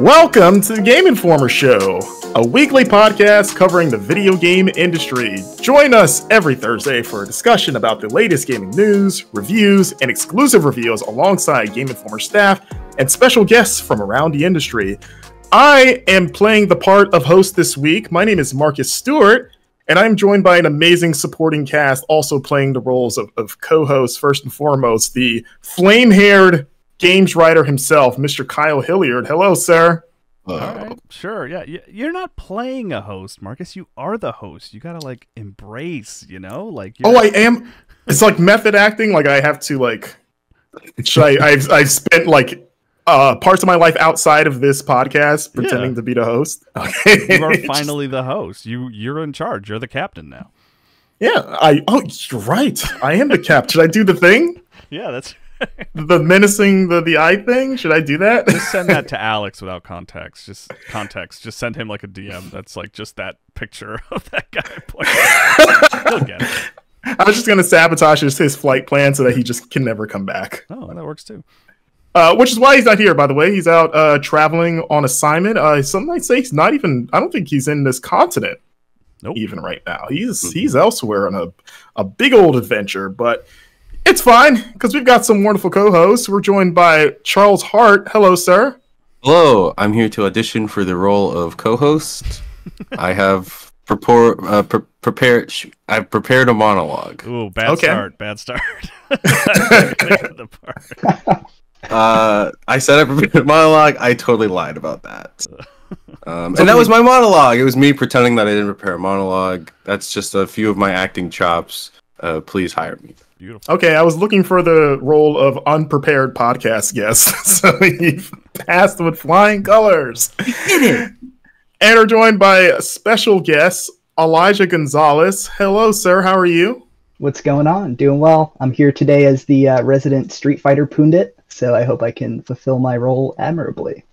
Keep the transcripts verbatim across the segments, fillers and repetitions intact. Welcome to the Game Informer Show, a weekly podcast covering the video game industry. Join us every Thursday for a discussion about the latest gaming news, reviews, and exclusive reveals alongside Game Informer staff and special guests from around the industry. I am playing the part of host this week. My name is Marcus Stewart, and I'm joined by an amazing supporting cast also playing the roles of, of co-hosts. First and foremost, the flame-haired games writer himself, Mister Kyle Hilliard. Hello, sir. Hello. All right, sure, yeah. You're not playing a host, Marcus. You are the host. You gotta, like, embrace, you know? Like. You're... Oh, I am? It's like method acting. Like, I have to, like... I, I've, I've spent, like... Uh, parts of my life outside of this podcast, pretending yeah. to be the host. Okay. You are finally the host. You you're in charge. You're the captain now. Yeah. I oh, you're right. I am the captain. Should I do the thing? Yeah, that's the menacing the the eye thing. Should I do that? Just send that to Alex without context. Just context. Just send him like a D M. That's like just that picture of that guy. He'll get it. I was just gonna sabotage his, his flight plan so that he just can never come back. Oh, that works too. Uh, which is why he's not here, by the way. He's out uh, traveling on assignment. Uh, some might say he's not even... I don't think he's in this continent nope. even right now. He's mm-hmm. he's elsewhere on a, a big old adventure, but it's fine because we've got some wonderful co-hosts. We're joined by Charles Hart. Hello, sir. Hello. I'm here to audition for the role of co-host. I have prepor- uh, pre- prepared... I've prepared a monologue. Ooh, bad okay. start. Bad start. I didn't think of the part. uh I said I prepared a monologue. I totally lied about that, um and that was my monologue. It was me pretending that I didn't prepare a monologue. That's just a few of my acting chops. Uh please hire me. Beautiful. Okay, I was looking for the role of unprepared podcast guest, so he passed with flying colors. And we're joined by a special guest, Elijah Gonzalez. Hello, sir. How are you? What's going on? Doing well. I'm here today as the uh, resident Street Fighter pundit. So I hope I can fulfill my role admirably.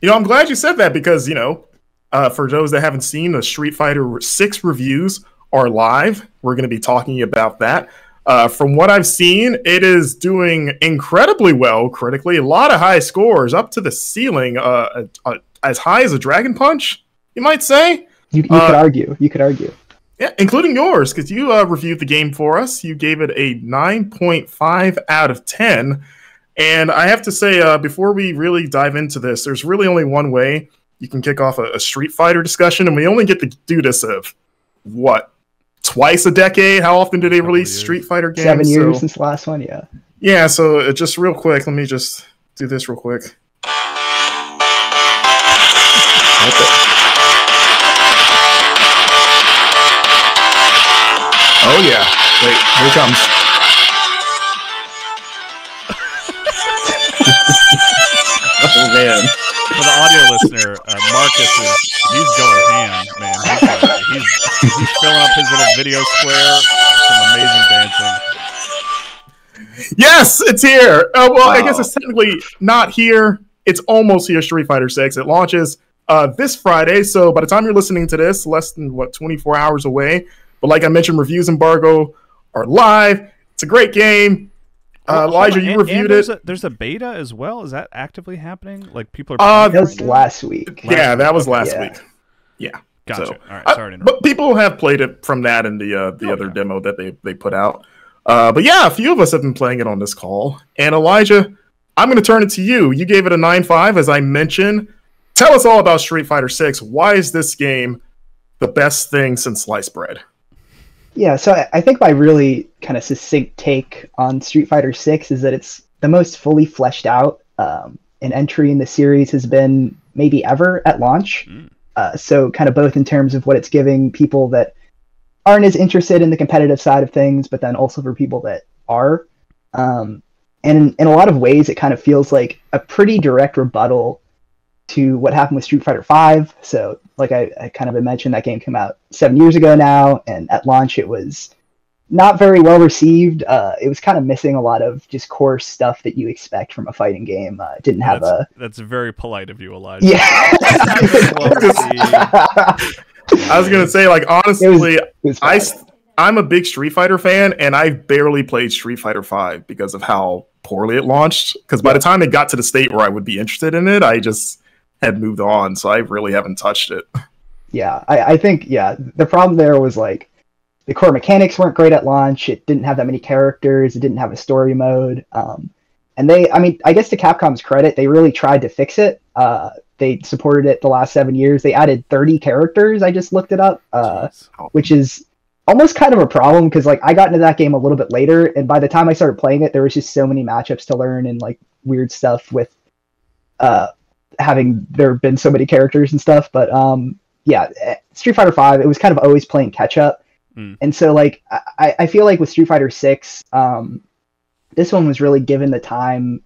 You know, I'm glad you said that because, you know, uh, for those that haven't seen, the Street Fighter six reviews are live. We're going to be talking about that. Uh, from what I've seen, it is doing incredibly well critically. A lot of high scores up to the ceiling, uh, uh, as high as a Dragon Punch, you might say. You, you uh, could argue. You could argue. Yeah, including yours, because you uh, reviewed the game for us. You gave it a nine point five out of ten. And I have to say, uh, before we really dive into this, there's really only one way you can kick off a, a Street Fighter discussion, and we only get to do this of, what, twice a decade? How often do they release years. Street Fighter games? Seven years so, since the last one, yeah. Yeah, so uh, just real quick, let me just do this real quick. Oh, yeah. Wait, here it comes. Oh man! For the audio listener, uh, Marcus is—he's going ham, man. He's, uh, he's, he's filling up his little video square. Some amazing dancing. Yes, it's here. Uh, well, wow. I guess it's technically not here. It's almost here. Street Fighter six. It launches uh, this Friday, so by the time you're listening to this, less than what twenty-four hours away. But like I mentioned, reviews embargo are live. It's a great game. Uh, Elijah, you and, reviewed and there's it. A, there's a beta as well. Is that actively happening? Like people are. Uh, that was last week. Last yeah, week. that was last yeah. week. Yeah. Gotcha. So, all right. Sorry to interrupt. But people have played it from that and the uh, the oh, other okay. demo that they they put out. Uh, but yeah, a few of us have been playing it on this call. And Elijah, I'm going to turn it to you. You gave it a nine point five, as I mentioned. Tell us all about Street Fighter six. Why is this game the best thing since sliced bread? Yeah, so I think my really kind of succinct take on Street Fighter six is that it's the most fully fleshed out um, an entry in the series has been maybe ever at launch. Mm. Uh, so kind of both in terms of what it's giving people that aren't as interested in the competitive side of things, but then also for people that are. Um, and in, in a lot of ways, it kind of feels like a pretty direct rebuttal to what happened with Street Fighter V. So like I, I kind of mentioned, that game came out seven years ago now, and at launch it was not very well received. Uh, it was kind of missing a lot of just core stuff that you expect from a fighting game. Uh, it didn't have that's, a... That's very polite of you, Elijah. Yeah. I was going to say, like, honestly, it was, it was I, I'm a big Street Fighter fan, and I barely played Street Fighter V because of how poorly it launched. Because by the time it got to the state where I would be interested in it, I just... had moved on, so I really haven't touched it. Yeah, I, I think, yeah, the problem there was, like, the core mechanics weren't great at launch. It didn't have that many characters. It didn't have a story mode. Um, and they, I mean, I guess to Capcom's credit, they really tried to fix it. Uh, they supported it the last seven years. They added thirty characters. I just looked it up, uh, which is almost kind of a problem because, like, I got into that game a little bit later, and by the time I started playing it, there was just so many matchups to learn and, like, weird stuff with uh, having there been so many characters and stuff. But um, yeah, Street Fighter five, it was kind of always playing catch up. And so, like, I, I feel like with Street Fighter six, um, this one was really given the time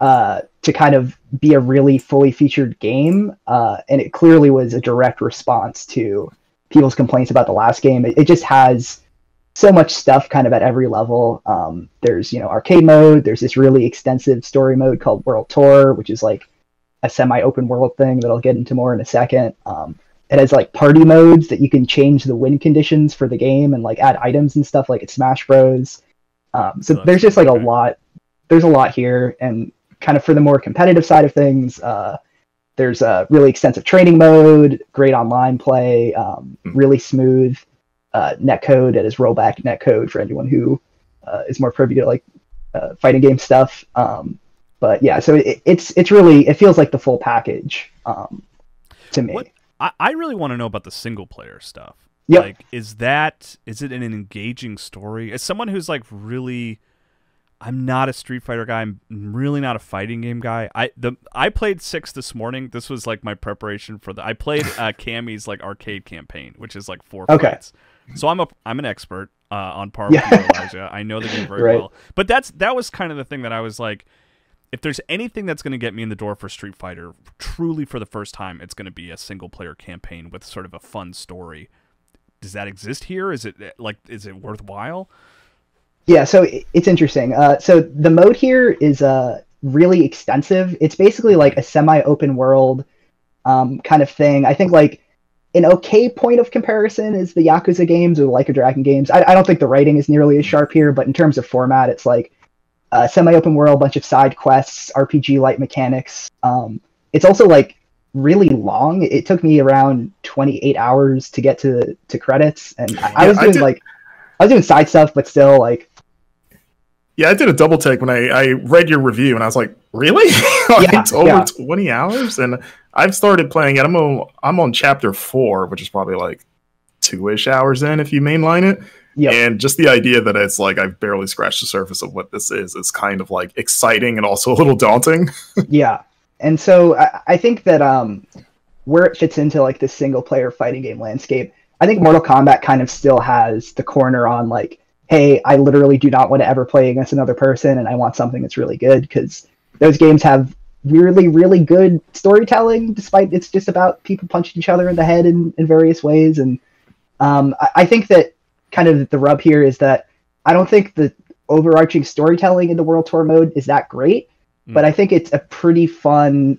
uh, to kind of be a really fully featured game. Uh, and it clearly was a direct response to people's complaints about the last game. It, it just has so much stuff kind of at every level. Um, there's, you know, arcade mode. There's this really extensive story mode called World Tour, which is like a semi-open world thing that I'll get into more in a second. Um, It has, like, party modes that you can change the win conditions for the game and, like, add items and stuff like it's Smash Bros. Um, so oh, there's just, like, okay. a lot. There's a lot here. And kind of for the more competitive side of things, uh, there's a really extensive training mode, great online play, um, mm. really smooth uh, netcode. It is rollback netcode for anyone who uh, is more privy to, like, uh, fighting game stuff. Um, but, yeah, so it, it's it's really, it feels like the full package um, to me. What? I really want to know about the single player stuff. Yep. Like, is that, is it an engaging story? As someone who's like really, I'm not a Street Fighter guy. I'm really not a fighting game guy. I the I played six this morning. This was like my preparation for the. I played uh, Cammy's like arcade campaign, which is like four okay. fights. So I'm a I'm an expert uh, on par with yeah. Elijah. I know the game very right. well. But that's that was kind of the thing that I was like, if there's anything that's going to get me in the door for Street Fighter, truly for the first time, it's going to be a single-player campaign with sort of a fun story. Does that exist here? Is it like, is it worthwhile? Yeah, so it's interesting. Uh, so the mode here is uh, really extensive. It's basically like a semi-open world um, kind of thing. I think like an okay point of comparison is the Yakuza games or the Like a Dragon games. I, I don't think the writing is nearly as sharp here, but in terms of format, it's like Uh, semi-open world, bunch of side quests, R P G-like mechanics. Um, it's also like really long. It took me around twenty-eight hours to get to to credits, and I, yeah, I was doing I did... like I was doing side stuff, but still like. Yeah, I did a double take when I I read your review, and I was like, really? like, yeah, it's over yeah. twenty hours, and I've started playing it. I'm on I'm on chapter four, which is probably like two-ish hours in if you mainline it. Yep. And just the idea that it's like I've barely scratched the surface of what this is is kind of like exciting and also a little daunting. yeah. And so I, I think that um, where it fits into like this single player fighting game landscape, I think Mortal Kombat kind of still has the corner on like, hey, I literally do not want to ever play against another person and I want something that's really good because those games have really, really good storytelling despite it's just about people punching each other in the head in, in various ways. And um, I, I think that kind of the rub here is that I don't think the overarching storytelling in the World Tour mode is that great, mm. but I think it's a pretty fun,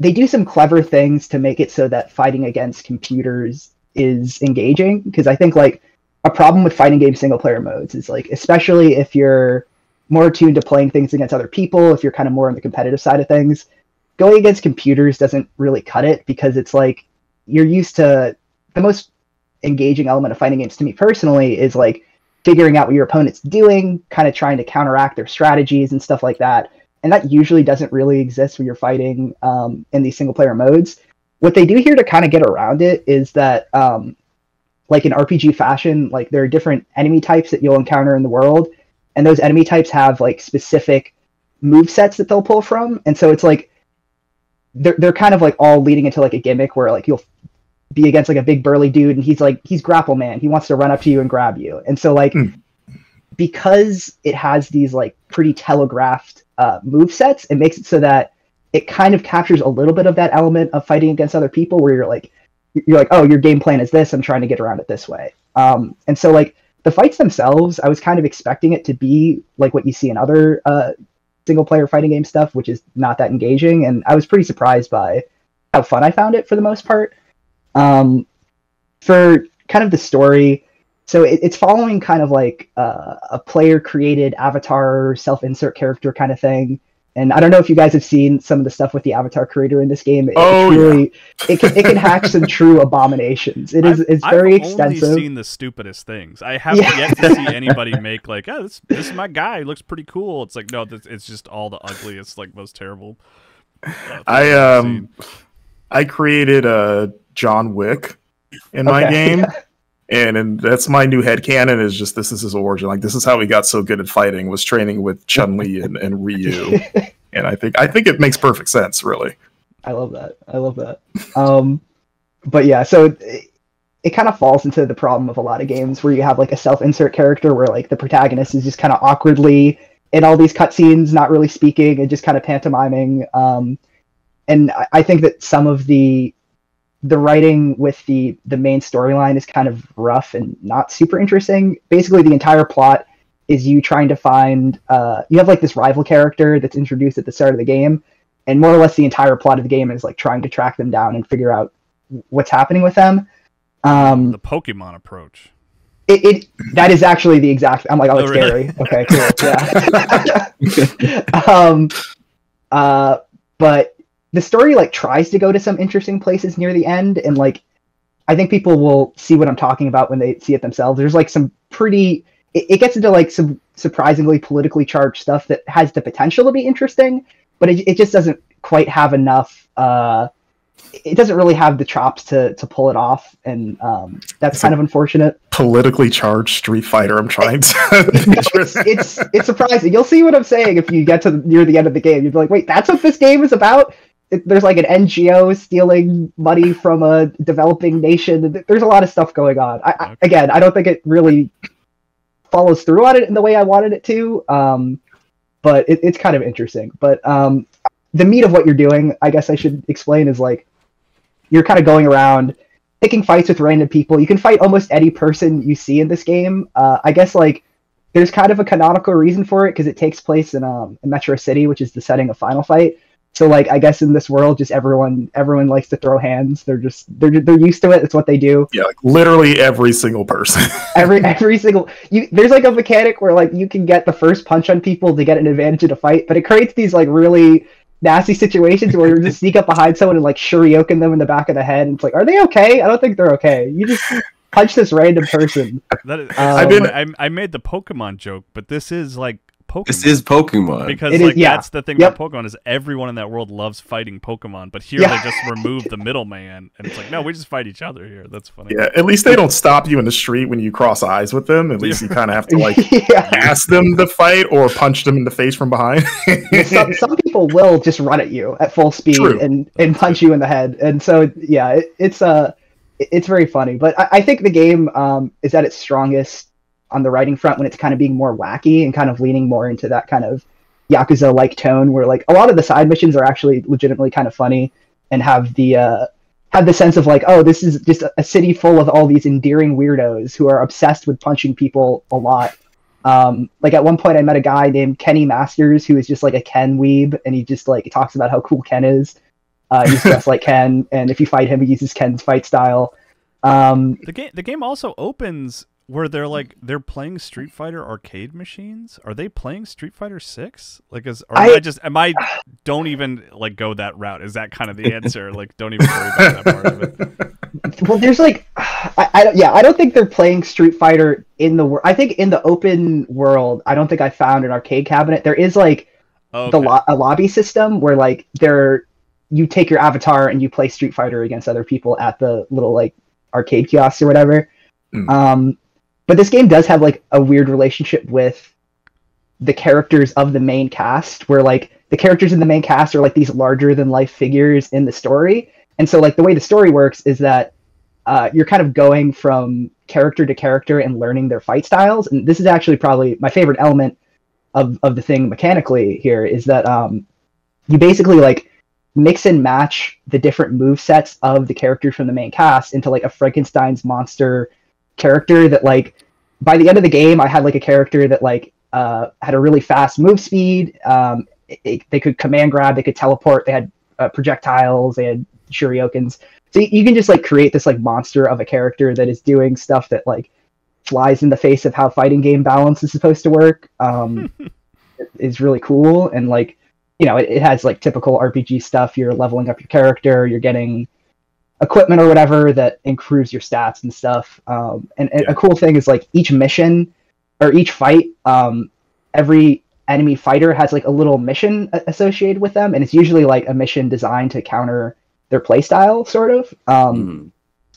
they do some clever things to make it so that fighting against computers is engaging. Because I think like a problem with fighting game single player modes is like, especially if you're more attuned to playing things against other people, if you're kind of more on the competitive side of things, going against computers doesn't really cut it because it's like, you're used to the most engaging element of fighting games to me personally is like figuring out what your opponent's doing, kind of trying to counteract their strategies and stuff like that. And that usually doesn't really exist when you're fighting um, in these single player modes. What they do here to kind of get around it is that um, like in R P G fashion, like there are different enemy types that you'll encounter in the world. And those enemy types have like specific move sets that they'll pull from. And so it's like, they're, they're kind of like all leading into like a gimmick where like you'll be against like a big burly dude and he's like he's grapple man, he wants to run up to you and grab you. And so like mm. because it has these like pretty telegraphed uh move sets, it makes it so that it kind of captures a little bit of that element of fighting against other people where you're like you're like oh, your game plan is this, I'm trying to get around it this way. Um and so like the fights themselves, I was kind of expecting it to be like what you see in other uh single player fighting game stuff, which is not that engaging, and I was pretty surprised by how fun I found it for the most part. Um, for kind of the story, so it, it's following kind of like uh, a player-created avatar, self-insert character kind of thing. And I don't know if you guys have seen some of the stuff with the avatar creator in this game. It, oh, really, yeah. it, can, it can hack some true abominations. It is, I've, it's very I've extensive. I've only seen the stupidest things. I haven't yeah. yet to see anybody make like, oh, this, this is my guy. He looks pretty cool. It's like, no, this, it's just all the ugliest, like most terrible. Uh, I um, I created a John Wick in okay. my game. Yeah. And and that's my new headcanon, is just this is his origin. Like, this is how he got so good at fighting, was training with Chun-Li and, and Ryu. And I think I think it makes perfect sense, really. I love that. I love that. Um, but yeah, so it, it kind of falls into the problem of a lot of games where you have like a self-insert character where like the protagonist is just kind of awkwardly in all these cutscenes, not really speaking and just kind of pantomiming. Um, and I, I think that some of the the writing with the the main storyline is kind of rough and not super interesting. Basically, the entire plot is you trying to find... Uh, you have, like, this rival character that's introduced at the start of the game, and more or less the entire plot of the game is, like, trying to track them down and figure out what's happening with them. Um, the Pokemon approach. It, it That is actually the exact... I'm like, oh, that's oh, really? Scary. Okay, cool. Yeah. um, uh, but... the story like tries to go to some interesting places near the end, and like I think people will see what I'm talking about when they see it themselves. There's like some pretty it, it gets into like some surprisingly politically charged stuff that has the potential to be interesting, but it, it just doesn't quite have enough uh it doesn't really have the chops to to pull it off, and um that's it's kind of unfortunate. Politically charged Street Fighter. I'm trying to it's, it's it's surprising. You'll see what I'm saying if you get to near the end of the game. You'd be like, wait, that's what this game is about? There's like an N G O stealing money from a developing nation. There's a lot of stuff going on. I, I, again, I don't think it really follows through on it in the way I wanted it to, um, but it, it's kind of interesting. But um, the meat of what you're doing, I guess I should explain, is like you're kind of going around picking fights with random people. You can fight almost any person you see in this game. Uh, I guess like there's kind of a canonical reason for it because it takes place in, um, in Metro City, which is the setting of Final Fight. So like I guess in this world, just everyone everyone likes to throw hands. They're just they're they're used to it. It's what they do. Yeah, like literally every single person. every every single you. There's like a mechanic where like you can get the first punch on people to get an advantage in a fight, but it creates these like really nasty situations where you just sneak up behind someone and like shuriken them in the back of the head. And it's like, are they okay? I don't think they're okay. You just punch this random person. That is, um, I've been I, I made the Pokemon joke, but this is like. Pokemon. This is Pokemon. Because it like is, yeah. that's the thing yep. about Pokemon is everyone in that world loves fighting Pokemon, but here yeah. they just remove the middleman and it's like, no, we just fight each other here. That's funny. Yeah, at least they don't stop you in the street when you cross eyes with them. At least you kind of have to like yeah. ask them to fight or punch them in the face from behind. some, some people will just run at you at full speed True. and, and that's punch true. you in the head. And so yeah, it, it's uh it's very funny. But I, I think the game um is at its strongest on the writing front when it's kind of being more wacky and kind of leaning more into that kind of Yakuza-like tone where like a lot of the side missions are actually legitimately kind of funny and have the uh, have the sense of like, oh, this is just a city full of all these endearing weirdos who are obsessed with punching people a lot. Um, like at one point I met a guy named Kenny Masters who is just like a Ken weeb, and he just like talks about how cool Ken is. Uh, he's dressed like Ken, and if you fight him, he uses Ken's fight style. Um, the game, the game also opens... where they're like they're playing Street Fighter arcade machines. Are they playing Street Fighter six? Like, is or I, I just am I don't even like go that route? Is that kind of the answer? Like, don't even worry about that part of it. Well, there's like, I, I yeah, I don't think they're playing Street Fighter in the world. I think in the open world, I don't think I found an arcade cabinet. There is like okay. the lo a lobby system where like there you take your avatar and you play Street Fighter against other people at the little like arcade kiosks or whatever. Mm. Um. But this game does have, like, a weird relationship with the characters of the main cast, where, like, the characters in the main cast are, like, these larger-than-life figures in the story. And so, like, the way the story works is that uh, you're kind of going from character to character and learning their fight styles. And this is actually probably my favorite element of, of the thing mechanically here, is that um, you basically, like, mix and match the different movesets of the characters from the main cast into, like, a Frankenstein's monster character that, like, by the end of the game I had like a character that like uh had a really fast move speed. Um it, it, they could command grab, they could teleport, they had uh, projectiles, they had shurikens. So you, you can just like create this like monster of a character that is doing stuff that like flies in the face of how fighting game balance is supposed to work. Um is really cool. And like you know, it, it has like typical R P G stuff. You're leveling up your character, you're getting equipment or whatever that improves your stats and stuff. Um, and, and yeah. a cool thing is like each mission or each fight, um, every enemy fighter has like a little mission associated with them. And it's usually like a mission designed to counter their playstyle, sort of. Um, mm.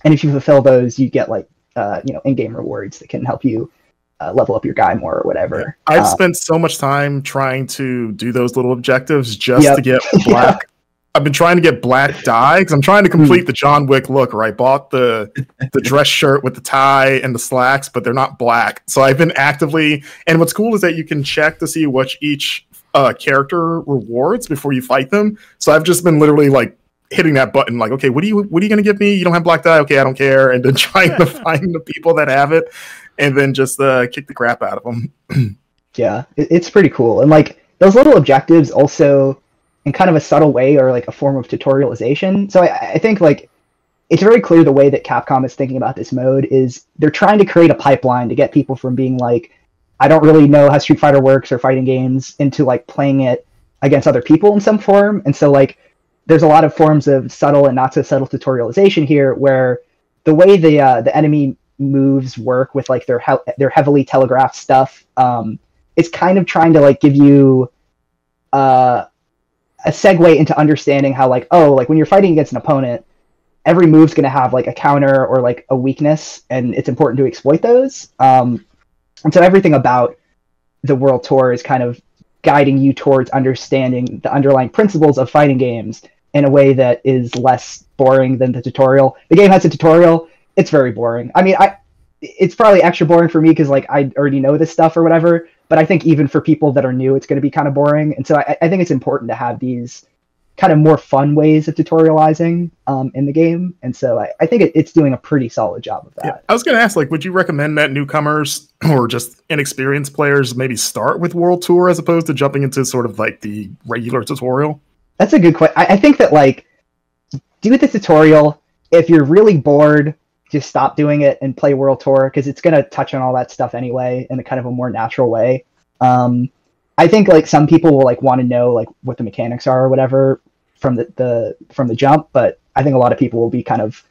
And if you fulfill those, you get like, uh, you know, in-game rewards that can help you uh, level up your guy more or whatever. I've um, spent so much time trying to do those little objectives just yep. to get black. yeah. I've been trying to get black dye because I'm trying to complete the John Wick look, where I bought the the dress shirt with the tie and the slacks, but they're not black. So I've been actively, and what's cool is that you can check to see what each uh, character rewards before you fight them. So I've just been literally like hitting that button, like, okay, what are you what are you gonna give me? You don't have black dye, okay, I don't care, and then trying to find the people that have it, and then just uh, kick the crap out of them. Yeah, it's pretty cool, and like those little objectives also, in kind of a subtle way, or like a form of tutorialization. So I, I think like it's very clear the way that Capcom is thinking about this mode is they're trying to create a pipeline to get people from being like, I don't really know how Street Fighter works or fighting games, into like playing it against other people in some form. And so like there's a lot of forms of subtle and not so subtle tutorialization here, where the way the uh, the enemy moves work with like their, he their heavily telegraphed stuff, um, it's kind of trying to like give you uh, a segue into understanding how like, oh, like when you're fighting against an opponent, every move's going to have like a counter or like a weakness, and it's important to exploit those. Um, and so everything about the World Tour is kind of guiding you towards understanding the underlying principles of fighting games in a way that is less boring than the tutorial. The game has a tutorial. It's very boring. I mean, I, it's probably extra boring for me because like I already know this stuff or whatever, but I think even for people that are new, it's going to be kind of boring. And so I, I think it's important to have these kind of more fun ways of tutorializing um, in the game. And so I, I think it, it's doing a pretty solid job of that. Yeah. I was going to ask, like, would you recommend that newcomers or just inexperienced players maybe start with World Tour as opposed to jumping into sort of like the regular tutorial? That's a good question. I, I think that like, do the tutorial. If you're really bored, just stop doing it and play World Tour, because it's going to touch on all that stuff anyway in a kind of a more natural way. Um, I think like some people will like want to know like what the mechanics are or whatever from the, the from the jump, but I think a lot of people will be kind of,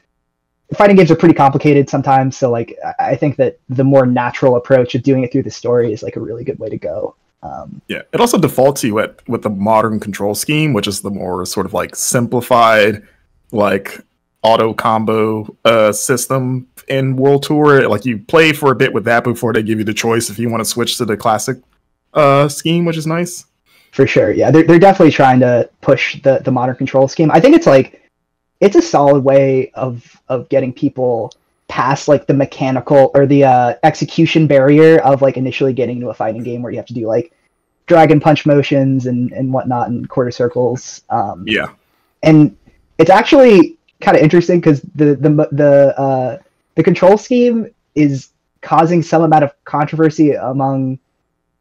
fighting games are pretty complicated sometimes, so like I think that the more natural approach of doing it through the story is like a really good way to go. Um, yeah, it also defaults you at with the modern control scheme, which is the more sort of like simplified, like auto combo uh system in World Tour. Like you play for a bit with that before they give you the choice if you want to switch to the classic uh scheme, which is nice for sure. Yeah, they're, they're definitely trying to push the the modern control scheme. I think it's like it's a solid way of of getting people past like the mechanical or the uh execution barrier of like initially getting into a fighting game where you have to do like dragon punch motions and and whatnot and quarter circles. Um yeah, and it's actually kind of interesting because the the the uh, the control scheme is causing some amount of controversy among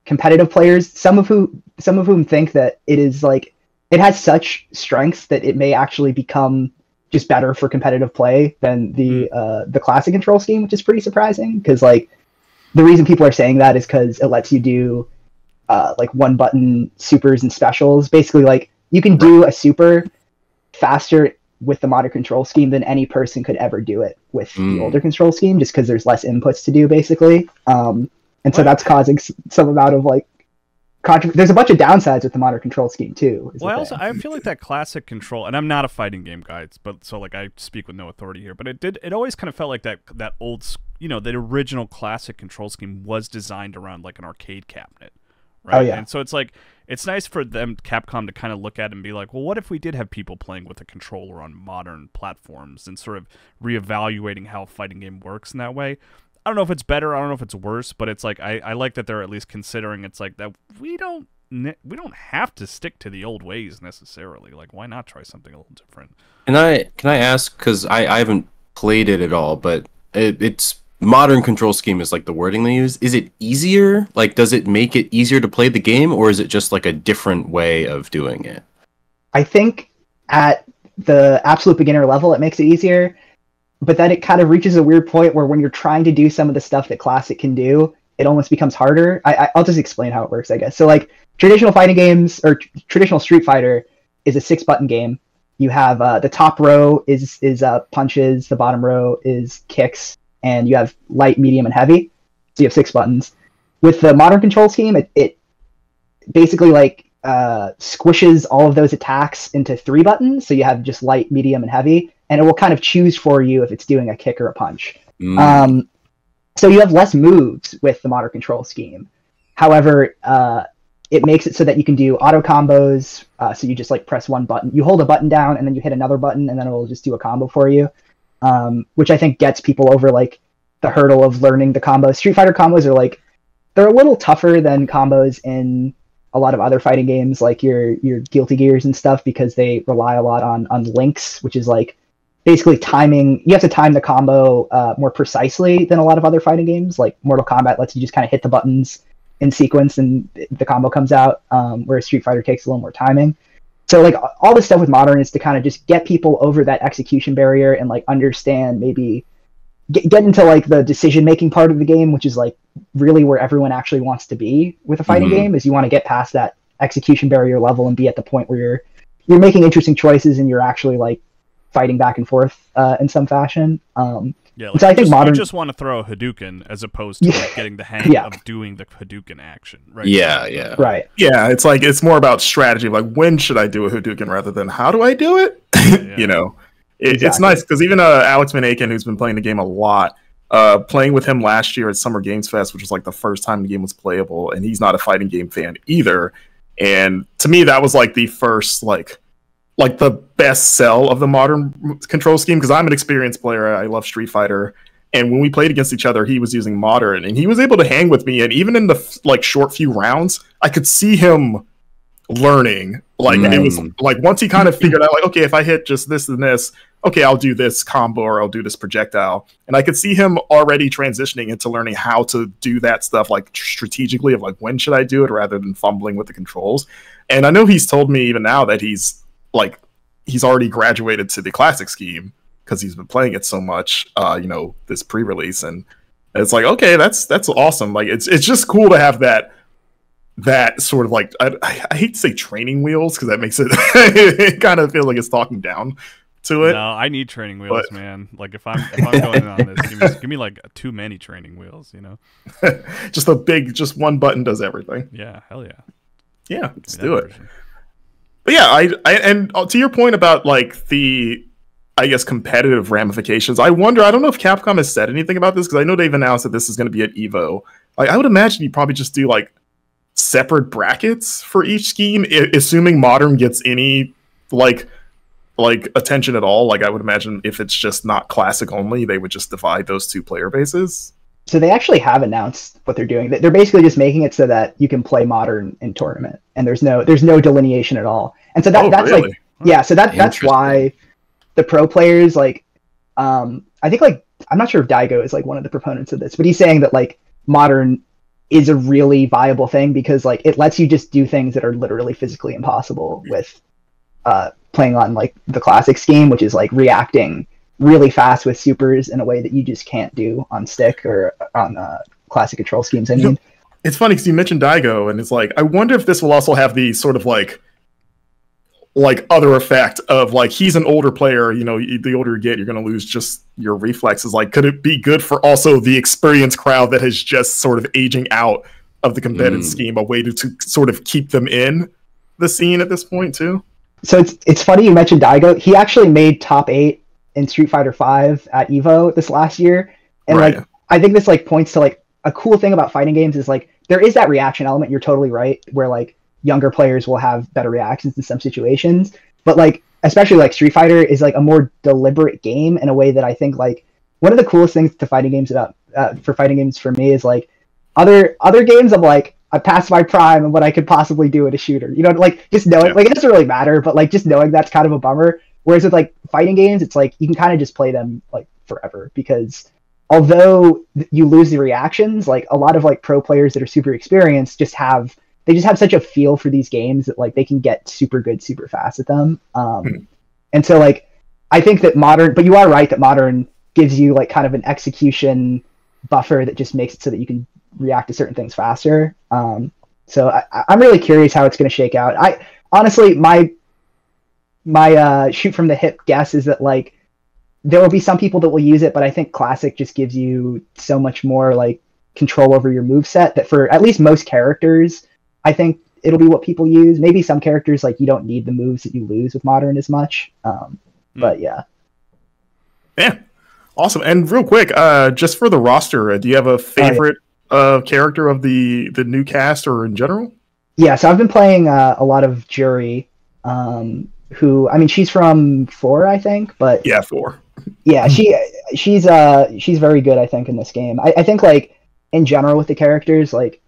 competitive players. Some of who some of whom think that it is like it has such strengths that it may actually become just better for competitive play than the uh, the classic control scheme, which is pretty surprising. Because like the reason people are saying that is because it lets you do uh, like one button supers and specials. Basically, like you can do a super faster with the modern control scheme than any person could ever do it with mm. the older control scheme, just because there's less inputs to do basically. Um, and so what? That's causing some amount of like controversy. There's a bunch of downsides with the modern control scheme too. Well, I also, I feel like that classic control, and I'm not a fighting game guy, but so like I speak with no authority here, but it did, it always kind of felt like that, that old, you know, the original classic control scheme was designed around like an arcade cabinet. Right? Oh, yeah. And so it's like, it's nice for them, Capcom, to kind of look at it and be like, well, what if we did have people playing with a controller on modern platforms and sort of reevaluating how a fighting game works in that way? I don't know if it's better. I don't know if it's worse, but it's like, I, I like that they're at least considering it's like that we don't, we don't have to stick to the old ways necessarily. Like, why not try something a little different? And I, can I ask, because I, I haven't played it at all, but it, it's, modern control scheme is like the wording they use. Is it easier? Like, does it make it easier to play the game, or is it just like a different way of doing it? I think at the absolute beginner level, it makes it easier, but then it kind of reaches a weird point where when you're trying to do some of the stuff that classic can do, it almost becomes harder. I, I, I'll just explain how it works, I guess. So like traditional fighting games or tr- traditional Street Fighter is a six button game. You have uh, the top row is is uh, punches, the bottom row is kicks, and you have light, medium, and heavy. So you have six buttons. With the modern control scheme, it, it basically like uh, squishes all of those attacks into three buttons. So you have just light, medium, and heavy, and it will kind of choose for you if it's doing a kick or a punch. Mm. Um, so you have less moves with the modern control scheme. However, uh, it makes it so that you can do auto combos. Uh, so you just like press one button, you hold a button down, and then you hit another button, and then it'll just do a combo for you. Um, which I think gets people over like the hurdle of learning the combos. Street Fighter combos are like, they're a little tougher than combos in a lot of other fighting games, like your, your Guilty Gears and stuff, because they rely a lot on, on links, which is like basically timing. You have to time the combo uh, more precisely than a lot of other fighting games. Like Mortal Kombat lets you just kind of hit the buttons in sequence and the combo comes out, um, whereas Street Fighter takes a little more timing. So like all this stuff with modern is to kind of just get people over that execution barrier and like understand, maybe get, get into like the decision-making part of the game, which is like really where everyone actually wants to be with a fighting mm-hmm. game, is you want to get past that execution barrier level and be at the point where you're, you're making interesting choices and you're actually like fighting back and forth uh, in some fashion. Um, yeah, like so I think just, modern... you just want to throw a Hadouken as opposed to like, getting the hang yeah. of doing the Hadouken action, right? Yeah, yeah, right. Yeah, it's like it's more about strategy. Like, when should I do a Hadouken rather than how do I do it? Yeah. You know, it, exactly. It's nice because even uh, Alex Van Aken, who's been playing the game a lot, uh, playing with him last year at Summer Games Fest, which was like the first time the game was playable, and he's not a fighting game fan either. And to me, that was like the first like. like the best sell of the modern control scheme, because I'm an experienced player. I love Street Fighter, and when we played against each other, he was using modern, and he was able to hang with me. And even in the like short few rounds, I could see him learning. Like mm. it was like once he kind of figured out, like, okay, if I hit just this and this, okay, I'll do this combo or I'll do this projectile, and I could see him already transitioning into learning how to do that stuff like strategically of like when should I do it rather than fumbling with the controls. And I know he's told me even now that he's like he's already graduated to the classic scheme because he's been playing it so much, uh, you know, this pre-release, and it's like, okay, that's that's awesome. Like it's it's just cool to have that that sort of like I, I hate to say training wheels because that makes it it kind of feels like it's talking down to it. No, I need training wheels, but... man. Like if I'm if I'm going on this, give me, give me like too many training wheels, you know. Just a big, just one button does everything. Yeah, hell yeah, yeah. Let's do it. Version. But yeah, I, I and to your point about like the, I guess, competitive ramifications, I wonder, I don't know if Capcom has said anything about this, because I know they've announced that this is going to be at EVO. Like, I would imagine you probably just do like separate brackets for each scheme, I- assuming modern gets any like like attention at all. Like I would imagine if it's just not classic only, they would just divide those two player bases. So they actually have announced what they're doing. They're basically just making it so that you can play modern in tournament, and there's no there's no delineation at all. And so that oh, that's really? like yeah. So that that's why the pro players like um, I think like I'm not sure if Daigo is like one of the proponents of this, but he's saying that like modern is a really viable thing because like it lets you just do things that are literally physically impossible with uh, playing on like the classic scheme, which is like reacting really fast with supers in a way that you just can't do on stick or on uh, classic control schemes. I mean, you know, it's funny because you mentioned Daigo, and it's like, I wonder if this will also have the sort of like, like other effect of like, he's an older player, you know, the older you get, you're going to lose just your reflexes. Like, could it be good for also the experienced crowd that is just sort of aging out of the competitive mm. scheme, a way to, to sort of keep them in the scene at this point too? So it's, it's funny you mentioned Daigo. He actually made top eight in Street Fighter five at EVO this last year. And right. like, I think this like points to like a cool thing about fighting games is like, there is that reaction element. You're totally right. Where like younger players will have better reactions in some situations, but like, especially like Street Fighter is like a more deliberate game in a way that I think like one of the coolest things to fighting games about uh, for fighting games for me is like other, other games. I'm like, I passed my prime and what I could possibly do at a shooter, you know, like just knowing yeah. like, it doesn't really matter, but like just knowing that's kind of a bummer. Whereas with like fighting games, it's like you can kind of just play them like forever, because although you lose the reactions, like a lot of like pro players that are super experienced just have they just have such a feel for these games that like they can get super good super fast at them. Um, mm-hmm. And so like I think that modern, but you are right that modern gives you like kind of an execution buffer that just makes it so that you can react to certain things faster. Um, so I, I'm really curious how it's going to shake out. I honestly, my my uh, shoot from the hip guess is that like there will be some people that will use it, but I think Classic just gives you so much more like control over your moveset that for at least most characters, I think it'll be what people use. Maybe some characters like you don't need the moves that you lose with Modern as much. Um, mm. But yeah. Yeah. Awesome. And real quick, uh, just for the roster, uh, do you have a favorite uh, character of the, the new cast or in general? Yeah, so I've been playing uh, a lot of Juri, um, who, I mean, she's from four, I think, but... Yeah, four. Yeah, she she's uh, she's very good, I think, in this game. I, I think, like, in general with the characters, like,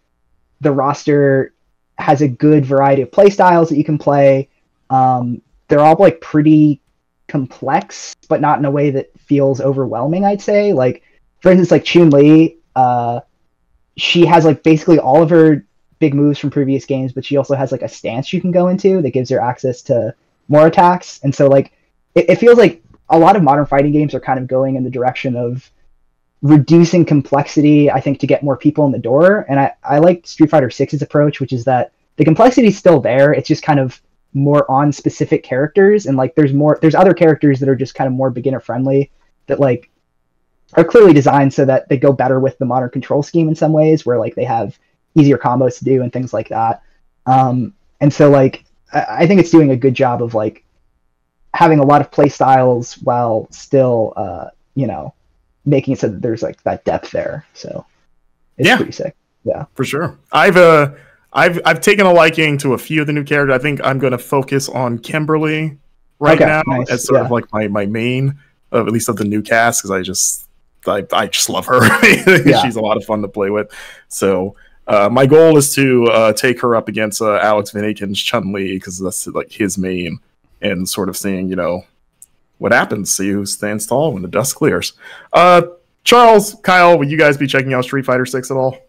the roster has a good variety of playstyles that you can play. Um, they're all, like, pretty complex, but not in a way that feels overwhelming, I'd say. Like, for instance, like Chun-Li, uh, she has like basically all of her big moves from previous games, but she also has like a stance you can go into that gives her access to more attacks. And so like, it, it feels like a lot of modern fighting games are kind of going in the direction of reducing complexity, I think, to get more people in the door. And I, I like Street Fighter six's approach, which is that the complexity is still there. It's just kind of more on specific characters, and like there's more there's other characters that are just kind of more beginner friendly that like are clearly designed so that they go better with the modern control scheme in some ways, where like they have easier combos to do and things like that. Um and so like I, I think it's doing a good job of like having a lot of play styles while still uh you know making it so that there's like that depth there. So it's yeah, pretty sick. Yeah, for sure. I've uh I've I've taken a liking to a few of the new characters. I think I'm going to focus on Kimberly right okay, now nice. as sort yeah. of like my my main, of at least of the new cast, because I just I I just love her. Yeah. She's a lot of fun to play with. So uh, my goal is to uh, take her up against uh, Alex Van Aken's Chun-Li, because that's like his main, and sort of seeing you know what happens. See who stands tall when the dust clears. Uh, Charles, Kyle, will you guys be checking out Street Fighter six at all?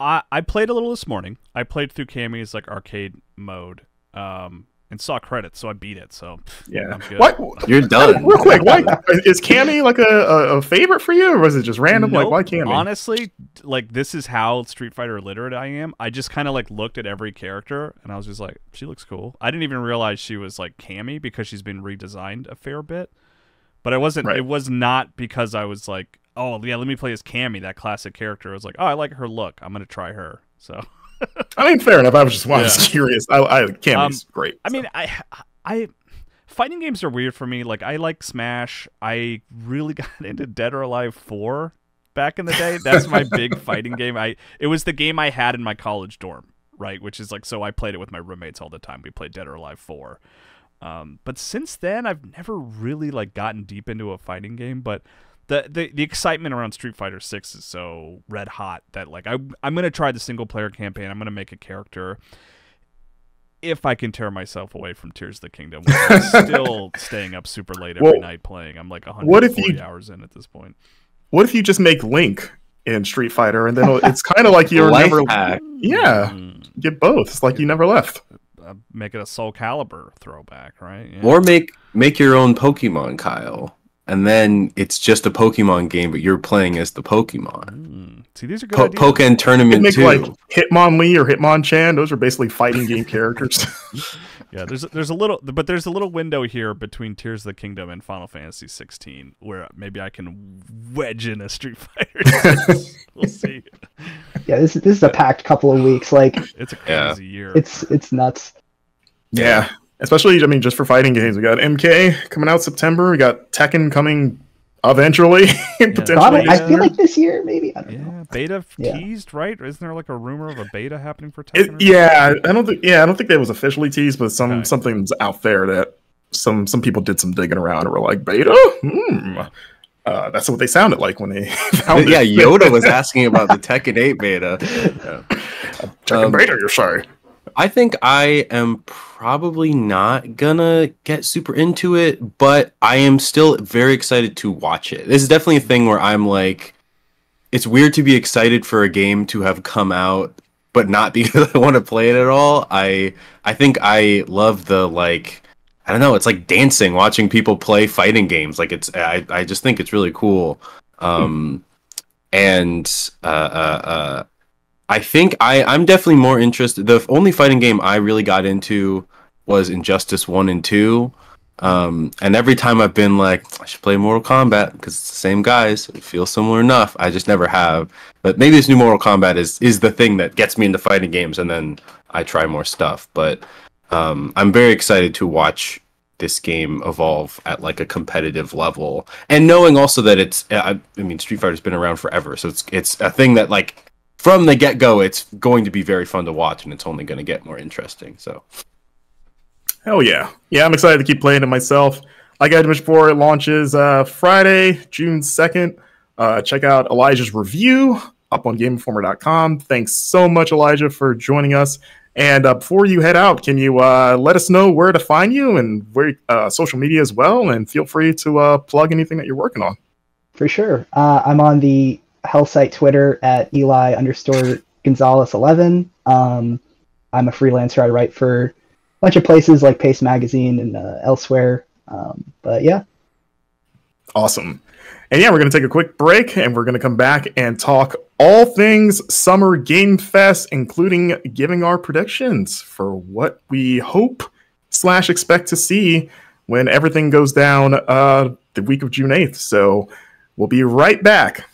I, I played a little this morning. I played through Cammy's like arcade mode, um, and saw credits, so I beat it. So yeah, I'm good. What? You're done. Real quick, why is Cammy like a, a favorite for you, or was it just random? Nope. Like, why Cammy? Honestly, like this is how Street Fighter illiterate I am. I just kind of like looked at every character, and I was just like, she looks cool. I didn't even realize she was like Cammy because she's been redesigned a fair bit. But I wasn't. Right. It was not because I was like, oh yeah, let me play as Cammy, that classic character. I was like, oh, I like her look. I'm gonna try her. So, I mean, fair enough. I was just well, yeah. I was curious. I, I Cammy's um, great. I so. mean, I, I, fighting games are weird for me. Like, I like Smash. I really got into Dead or Alive four back in the day. That's my big fighting game. I it was the game I had in my college dorm, right? Which is like, so I played it with my roommates all the time. We played Dead or Alive four. Um, but since then, I've never really like gotten deep into a fighting game, but. The, the the excitement around Street Fighter six is so red hot that like I I'm gonna try the single player campaign. I'm gonna make a character if I can tear myself away from Tears of the Kingdom, which I'm still staying up super late every well, night playing. I'm like one hundred forty hours in at this point. What if you just make Link in Street Fighter, and then it's kind of like you're never hack. Yeah, mm. get both. It's like you never left. Uh, make it a Soul Calibur throwback, right? Yeah. Or make make your own Pokemon, Kyle. And then it's just a Pokemon game, but you're playing as the Pokemon. Mm. See, these are good ideas. Pokken Tournament two. Like Hitmonlee or Hitmonchan, those are basically fighting game characters. Yeah, there's there's a little, but there's a little window here between Tears of the Kingdom and Final Fantasy sixteen, where maybe I can wedge in a Street Fighter. We'll see. Yeah, this this is a packed couple of weeks. Like it's a crazy yeah. year. It's it's nuts. Yeah. Especially, I mean, just for fighting games, we got M K coming out September. We got Tekken coming eventually, yeah. potentially. Yeah. I feel like this year, maybe. I don't yeah. know. Beta yeah. teased, right? Isn't there like a rumor of a beta happening for Tekken? It, yeah, I don't think. Yeah, I don't think that was officially teased, but some okay. something's out there that some some people did some digging around and were like, beta. Hmm. Uh, that's what they sounded like when they found yeah, it. Yeah, Yoda was asking about the Tekken eight beta. Yeah. Tekken um, beta, you're sorry. I think I am probably not gonna get super into it, but I am still very excited to watch it. This is definitely a thing where I'm like, it's weird to be excited for a game to have come out, but not because I want to play it at all. I I think I love the like, I don't know, it's like dancing, watching people play fighting games. Like it's, I I just think it's really cool. Um, and uh, uh, uh, I think I I'm definitely more interested. The only fighting game I really got into was Injustice one and two. Um, and every time I've been like, I should play Mortal Kombat because it's the same guys, it feels similar enough. I just never have. But maybe this new Mortal Kombat is is the thing that gets me into fighting games, and then I try more stuff. But um, I'm very excited to watch this game evolve at like a competitive level, and knowing also that it's, I, I mean, Street Fighter's been around forever, so it's it's a thing that like from the get go, it's going to be very fun to watch, and it's only going to get more interesting. So. Hell yeah. Yeah, I'm excited to keep playing it myself. Like I mentioned before, it launches uh, Friday, June second. Uh, check out Elijah's review up on Game Informer dot com. Thanks so much, Elijah, for joining us. And uh, before you head out, can you uh, let us know where to find you and where uh, social media as well? And feel free to uh, plug anything that you're working on. For sure. Uh, I'm on the hell site Twitter at Eli underscore Gonzalez eleven. Um, I'm a freelancer. I write for bunch of places like Pace Magazine and uh, elsewhere. Um, but yeah. Awesome. And yeah, we're going to take a quick break, and we're going to come back and talk all things Summer Game Fest, including giving our predictions for what we hope slash expect to see when everything goes down uh, the week of June eighth. So we'll be right back.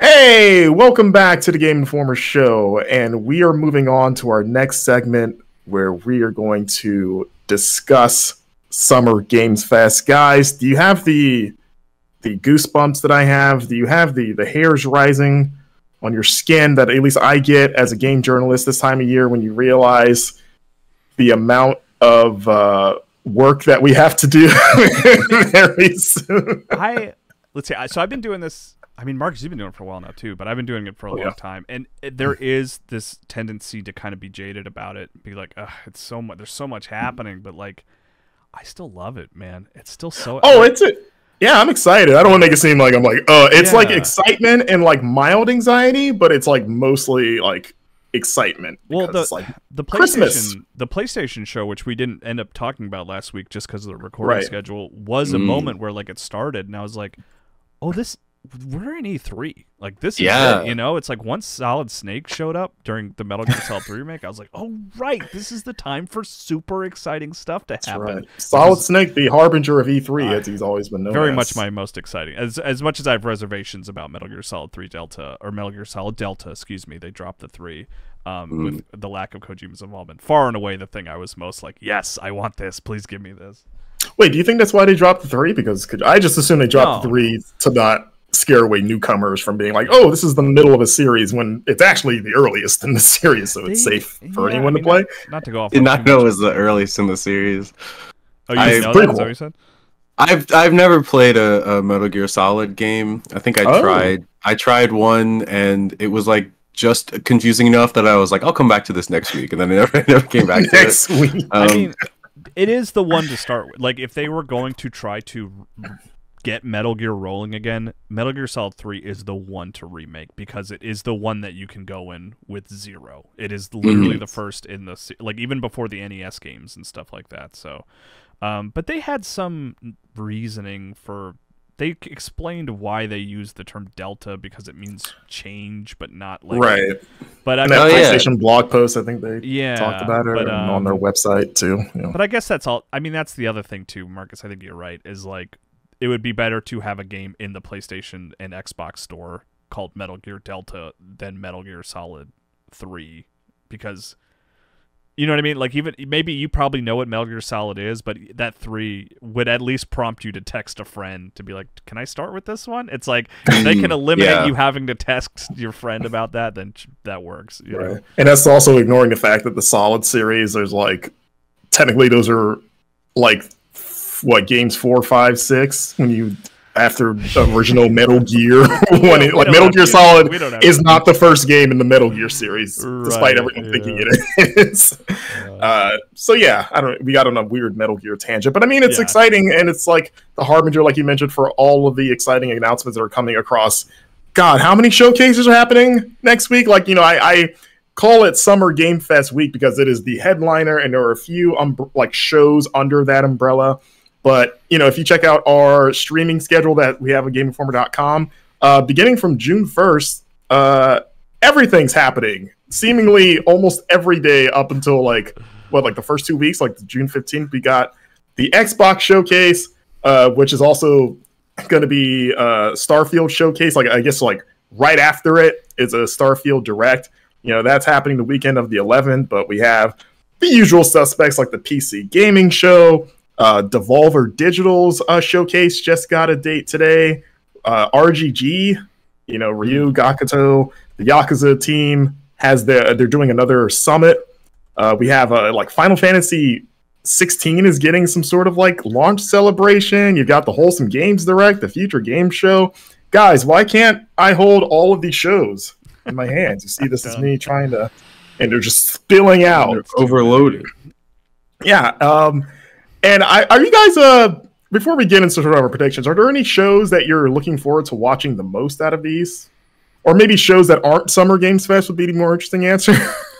Hey, welcome back to the Game Informer show. And we are moving on to our next segment, where we are going to discuss Summer Games Fest. Guys, do you have the the goosebumps that I have? Do you have the, the hairs rising on your skin that at least I get as a game journalist this time of year when you realize the amount of uh, work that we have to do very soon? I, let's see. So I've been doing this. I mean, Marcus, you've been doing it for a while now, too, but I've been doing it for a oh, long yeah. time. And there is this tendency to kind of be jaded about it, be like, ugh, it's so much, there's so much happening, but like, I still love it, man. It's still so. Oh, it's it. Yeah, I'm excited. I don't want to make it seem like I'm like, oh, uh, it's yeah. like excitement and like mild anxiety, but it's like mostly like excitement. Well, the, like the, PlayStation, Christmas. the PlayStation show, which we didn't end up talking about last week just because of the recording right. schedule, was mm. a moment where like it started and I was like, oh, this. We're in E three, like this is yeah. it, you know. It's like once Solid Snake showed up during the Metal Gear Solid three remake, I was like, "Oh right, this is the time for super exciting stuff to That's happen." Right. Solid because, Snake, the harbinger of E three, uh, as he's always been known. Very as. much my most exciting. As as much as I have reservations about Metal Gear Solid three Delta or Metal Gear Solid Delta, excuse me, they dropped the three. Um, mm. With the lack of Kojima's involvement, far and away the thing I was most like, "Yes, I want this. Please give me this." Wait, do you think that's why they dropped the three? Because could, I just assume they dropped no. the three to not scare away newcomers from being like, oh, this is the middle of a series when it's actually the earliest in the series, so it's safe for yeah, anyone I mean, to play. Not, not to go off. Did not know it was the earliest in the series. Oh, you I, know that? Cool. Is that what you said? I've I've never played a, a Metal Gear Solid game. I think I oh. tried. I tried one, and it was like just confusing enough that I was like, I'll come back to this next week, and then I never, I never came back to next it. week. Um, I mean, it is the one to start with. Like, if they were going to try to get Metal Gear rolling again, Metal Gear Solid three is the one to remake because it is the one that you can go in with zero. It is literally mm-hmm. the first in the, like, even before the N E S games and stuff like that. So, um, but they had some reasoning for, they explained why they used the term Delta because it means change, but not like right. But I mean, that PlayStation yeah. blog post, I think they yeah, talked about it but, um, on their website too. You know. But I guess that's all. I mean, that's the other thing too, Marcus. I think you're right. Is like it would be better to have a game in the PlayStation and Xbox store called Metal Gear Delta than Metal Gear Solid three, because you know what I mean? Like, even maybe you probably know what Metal Gear Solid is, but that three would at least prompt you to text a friend to be like, can I start with this one? It's like, if they can eliminate yeah. you having to text your friend about that, then that works. You right. know? And that's also ignoring the fact that the Solid series, there's like, technically those are like, what, games four, five, six, when you... after the original Metal Gear one. Like, Metal Gear Solid is not the first game in the Metal Gear series, right, despite everyone yeah. thinking it is. Yeah. Uh, so yeah, I don't. We got on a weird Metal Gear tangent, but I mean, it's yeah. exciting, and it's like the harbinger, like you mentioned, for all of the exciting announcements that are coming across. God, how many showcases are happening next week? Like, you know, I, I call it Summer Game Fest week because it is the headliner, and there are a few um, like shows under that umbrella. But, you know, if you check out our streaming schedule that we have at Game Informer dot com, Uh, beginning from June first, uh, everything's happening seemingly almost every day up until like what, like the first two weeks, like June fifteenth. We got the Xbox showcase, uh, which is also going to be uh, Starfield showcase. Like I guess like right after it is a Starfield direct. You know, that's happening the weekend of the eleventh. But we have the usual suspects like the P C gaming show, uh, Devolver Digital's uh, showcase just got a date today. Uh, R G G, you know, Ryu Gakuto, the Yakuza team has their, they're doing another summit. Uh, we have uh, like Final Fantasy sixteen is getting some sort of like launch celebration. You've got the Wholesome Games Direct, the Future Game Show. Guys, why can't I hold all of these shows in my hands? You see, this is me trying to, and they're just spilling out. They're overloaded. Yeah. Um, and I, are you guys, uh, before we get into sort of our predictions, are there any shows that you're looking forward to watching the most out of these? Or maybe shows that aren't Summer Games Fest would be the more interesting answer.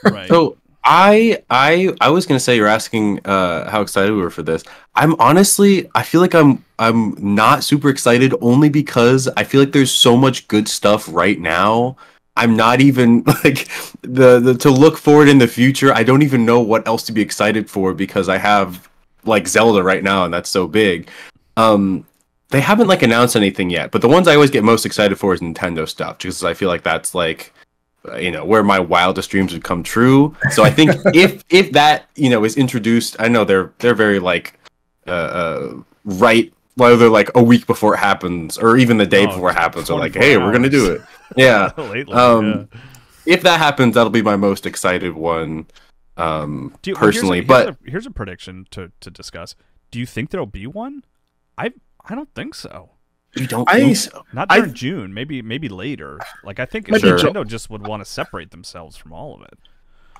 Right. So I I I was gonna say, you're asking uh, how excited we were for this. I'm honestly, I feel like I'm I'm not super excited only because I feel like there's so much good stuff right now. I'm not even like the, the to look forward in the future. I don't even know what else to be excited for because I have like Zelda right now, and that's so big. Um, they haven't like announced anything yet, but the ones I always get most excited for is Nintendo stuff, because I feel like that's like, you know, where my wildest dreams would come true. So I think if if that, you know, is introduced, I know they're they're very like uh, uh right, whether like a week before it happens or even the day oh, before it happens, or like, hey, hours. We're gonna do it. Yeah. Lately, um, yeah. If that happens, that'll be my most excited one. Um, you, personally, well, here's a, here's but a, here's a prediction to to discuss. Do you think there'll be one? I I don't think so. You don't? I, think so? Not during I, June. Maybe maybe later. Like I think like Nintendo sure. just would want to separate themselves from all of it.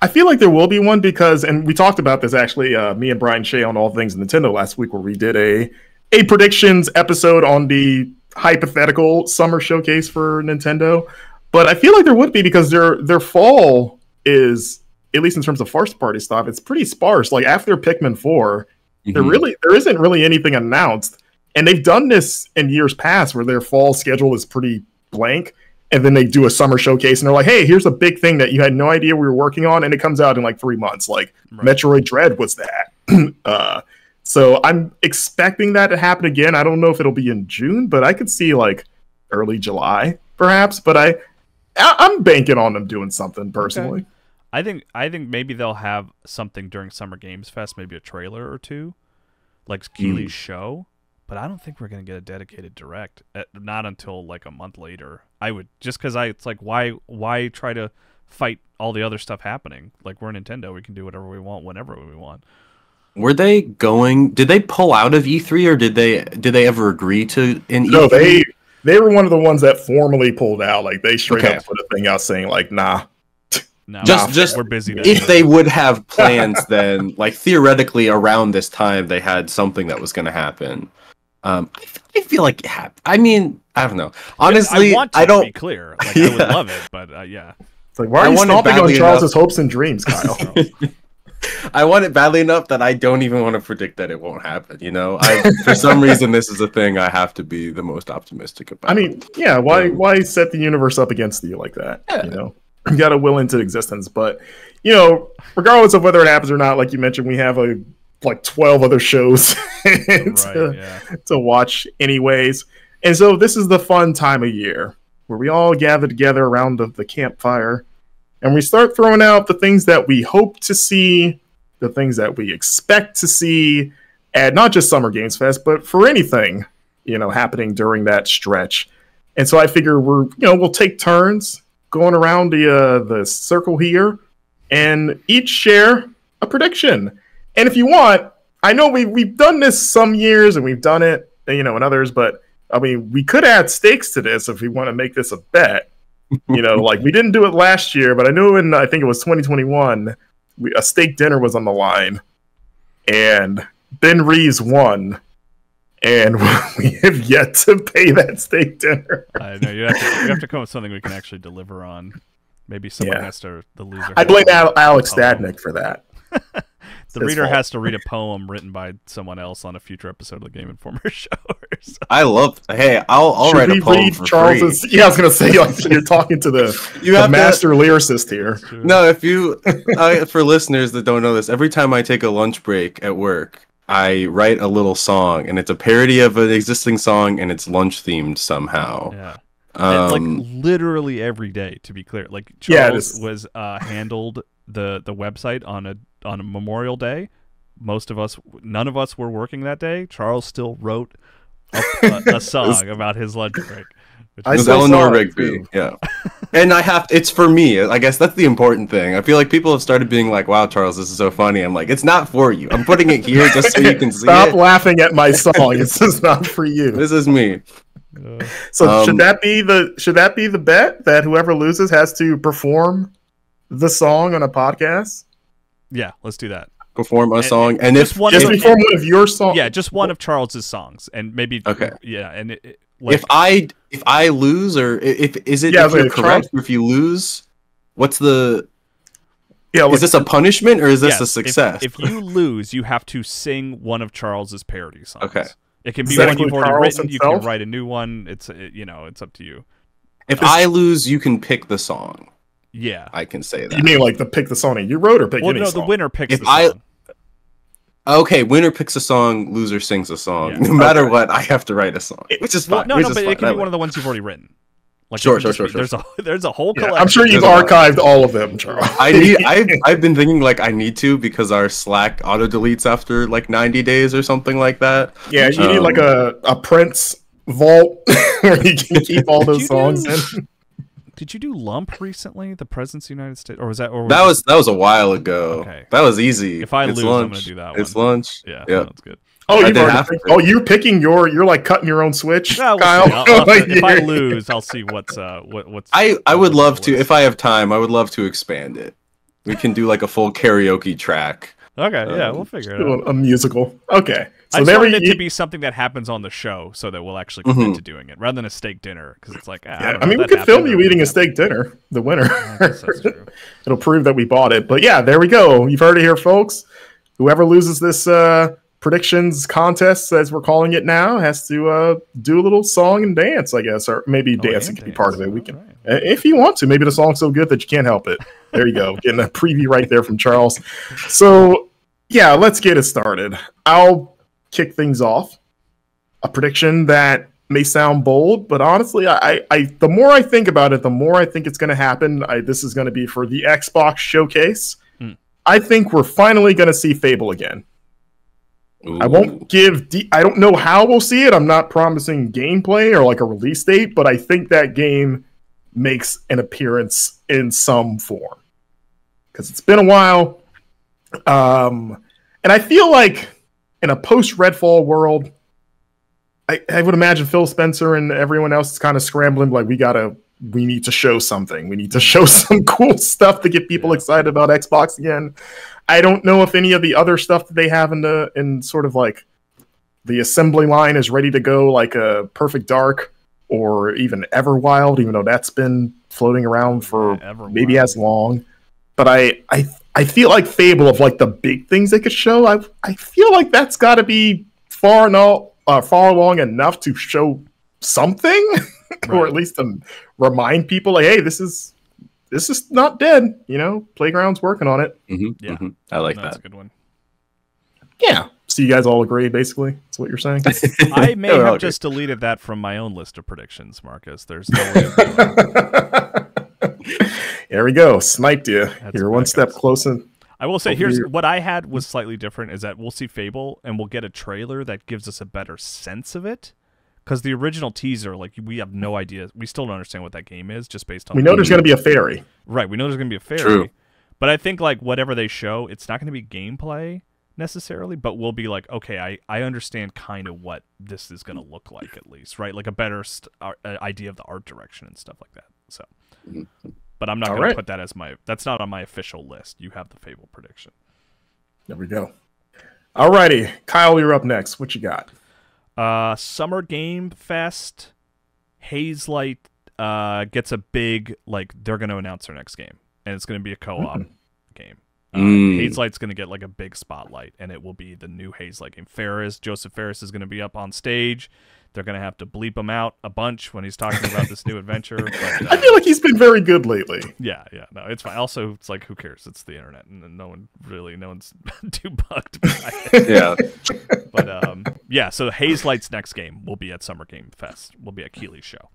I feel like there will be one because, and we talked about this actually. Uh, me and Brian Shea on All Things Nintendo last week, where we did a a predictions episode on the hypothetical summer showcase for Nintendo. But I feel like there would be, because their their fall is, at least in terms of first party stuff, it's pretty sparse. Like after Pikmin four, mm-hmm. there really there isn't really anything announced. And they've done this in years past where their fall schedule is pretty blank, and then they do a summer showcase and they're like, hey, here's a big thing that you had no idea we were working on, and it comes out in like three months. Like right. Metroid Dread was that. uh So I'm expecting that to happen again. I don't know if it'll be in June, but I could see like early July perhaps. But I, I I'm banking on them doing something personally. Okay. I think I think maybe they'll have something during Summer Games Fest, maybe a trailer or two, like Keely's mm. show. But I don't think we're gonna get a dedicated direct. At, not until like a month later. I would just because I it's like why why try to fight all the other stuff happening? Like, we're Nintendo, we can do whatever we want, whenever we want. Were they going? Did they pull out of E three, or did they did they ever agree to an E three? No, they they were one of the ones that formally pulled out. Like they straight okay. up put a thing out saying like, nah, no, just nah, just we're busy. If they would have plans, then like theoretically around this time they had something that was going to happen. Um, I feel like it happened. I mean, I don't know. Honestly, I, want to I don't be clear. Like, yeah. I would love it, but uh, yeah, it's like, why are you stomping on Charles's hopes and dreams, Kyle? I want it badly enough that I don't even want to predict that it won't happen. You know, I, for some reason, this is a thing I have to be the most optimistic about. I mean, yeah, why um, why set the universe up against you like that? Yeah. You know, you got to will into existence. But you know, regardless of whether it happens or not, like you mentioned, we have a like twelve other shows to, right, yeah. to watch, anyways. And so this is the fun time of year where we all gather together around the, the campfire. And we start throwing out the things that we hope to see, the things that we expect to see at not just Summer Games Fest, but for anything, you know, happening during that stretch. And so I figure we're, you know, we'll take turns going around the uh, the circle here and each share a prediction. And if you want, I know we we've done this some years and we've done it, you know, in others, but I mean, we could add stakes to this if we want to make this a bet. You know, like we didn't do it last year, but I knew in I think it was twenty twenty-one, we, a steak dinner was on the line, and Ben Reeves won, and we have yet to pay that steak dinner. I know, you have to, you have to come up with something we can actually deliver on. Maybe someone yeah. has to the loser. I blame Al, Alex Stadnick for that. The reader fault. has to read a poem written by someone else on a future episode of the Game Informer show. I love. Hey, I'll, I'll write a poem for Charles's, free. Yeah, I was gonna say like, you're talking to the, you the have master to, lyricist here. Sure. No, if you I, for listeners that don't know this, every time I take a lunch break at work, I write a little song, and it's a parody of an existing song, and it's lunch themed somehow. Yeah. Um, and like literally every day, to be clear. Like Charles yeah, was uh, handled the the website on a on a Memorial Day. Most of us, none of us were working that day. Charles still wrote a, a, a song about his lunch break. Which I was Eleanor Rigby. Yeah, and I have. It's for me. I guess that's the important thing. I feel like people have started being like, "Wow, Charles, this is so funny." I'm like, "It's not for you. I'm putting it here just so you can see." Stop it. laughing at my song. This is not for you. This is me. Uh, so um, should that be the should that be the bet that whoever loses has to perform the song on a podcast? Yeah, let's do that. Perform a and, song, and, and if one just of, perform one of your songs, yeah, just one of Charles's songs, and maybe okay, yeah, and it, it, like, if I if I lose or if is it yeah, if you're correct or if you lose, what's the yeah? Is this a punishment or is this yeah, a success? If, if you lose, you have to sing one of Charles's parody songs. Okay. It can be one you've already written. Himself? You can write a new one. It's it, you know, it's up to you. If uh, I lose, you can pick the song. Yeah, I can say that. You mean like the pick the song that you wrote, or pick well, any no, song? No, the winner picks. If the I song. okay, winner picks a song, loser sings a song. Yeah. No matter okay. what, I have to write a song, which is fine. Well, no, which no, but fine. it can I be like. one of the ones you've already written. Like sure, sure, sure, be, sure. There's a there's a whole collection. Yeah, I'm sure you've there's archived all of them, Charles. I need. I've I've been thinking like I need to because our Slack auto deletes after like ninety days or something like that. Yeah, you um, need like a a Prince vault where you can keep all those songs do, in. Did you do Lump recently? The President's of the United States, or was that? Or was that was that was a while ago. Okay. That was easy. If I it's lose, lunch. I'm gonna do that one. It's lunch. Yeah, yeah. That's good. Oh, you already, oh, you're picking your. You're like cutting your own switch, no, we'll Kyle. I'll, I'll, if I lose, I'll see what's uh what what's. I I would love to if I have time. I would love to expand it. We can do like a full karaoke track. Okay, um, yeah, we'll figure it out. A musical. Okay, so I there want it you... to be something that happens on the show, so that we'll actually commit mm-hmm. to doing it rather than a steak dinner, because it's like. Ah, yeah, I, I mean, we could film you eating a steak dinner. The winner. That's true. It'll prove that we bought it. But yeah, there we go. You've heard it here, folks. Whoever loses this. uh Predictions contest, as we're calling it now, has to uh, do a little song and dance, I guess, or maybe oh, dancing can dance. be part of it. We can, right. if you want to. Maybe the song's so good that you can't help it. There you go, getting a preview right there from Charles. So, yeah, let's get it started. I'll kick things off. A prediction that may sound bold, but honestly, I, I the more I think about it, the more I think it's going to happen. I, this is going to be for the Xbox showcase. Hmm. I think we're finally going to see Fable again. Ooh. I won't give. De I don't know how we'll see it. I'm not promising gameplay or like a release date, but I think that game makes an appearance in some form because it's been a while. Um, and I feel like in a post-Redfall world, I, I would imagine Phil Spencer and everyone else is kind of scrambling. Like we gotta, we need to show something. We need to show some cool stuff to get people excited about Xbox again. I don't know if any of the other stuff that they have in the in sort of like the assembly line is ready to go, like a Perfect Dark or even Everwild, even though that's been floating around for yeah, maybe as long. But I, I I feel like Fable of like the big things they could show. I I feel like that's got to be far and all uh, far along enough to show something, right. or at least to remind people like, hey, this is. This is not dead, you know. Playground's working on it. Mm-hmm, yeah, mm-hmm. I like no, that. That's a good one. Yeah. So you guys all agree, basically. That's what you're saying. I may have agree. just deleted that from my own list of predictions, Marcus. There's no way. There we go. Sniped you. That's you're one step closer. I will say, here's what I had was slightly different. Is that we'll see Fable and we'll get a trailer that gives us a better sense of it. Because the original teaser, like, we have no idea. We still don't understand what that game is, just based on... We know there's going to be a fairy. Right, we know there's going to be a fairy. True. But I think, like, whatever they show, it's not going to be gameplay, necessarily, but we'll be like, okay, I, I understand kind of what this is going to look like, at least, right? Like, a better st uh, idea of the art direction and stuff like that, so... But I'm not going right. to put that as my... That's not on my official list. You have the Fable prediction. There we go. All righty. Kyle, you're up next. What you got? Uh, Summer Game Fest, Hazelight uh, gets a big, like, they're going to announce their next game. And it's going to be a co-op mm-hmm. game. Uh, mm. Hazelight's going to get like a big spotlight, and it will be the new Hazelight game. Ferris, Joseph Ferris is going to be up on stage. They're going to have to bleep him out a bunch when he's talking about this new adventure. But, uh, I feel like he's been very good lately. Yeah, yeah. No, it's fine. Also, it's like, who cares? It's the internet, and no one really, no one's too bugged by it. Yeah. But, um, yeah, so Hazelight's next game will be at Summer Game Fest. Will be at Keely's show.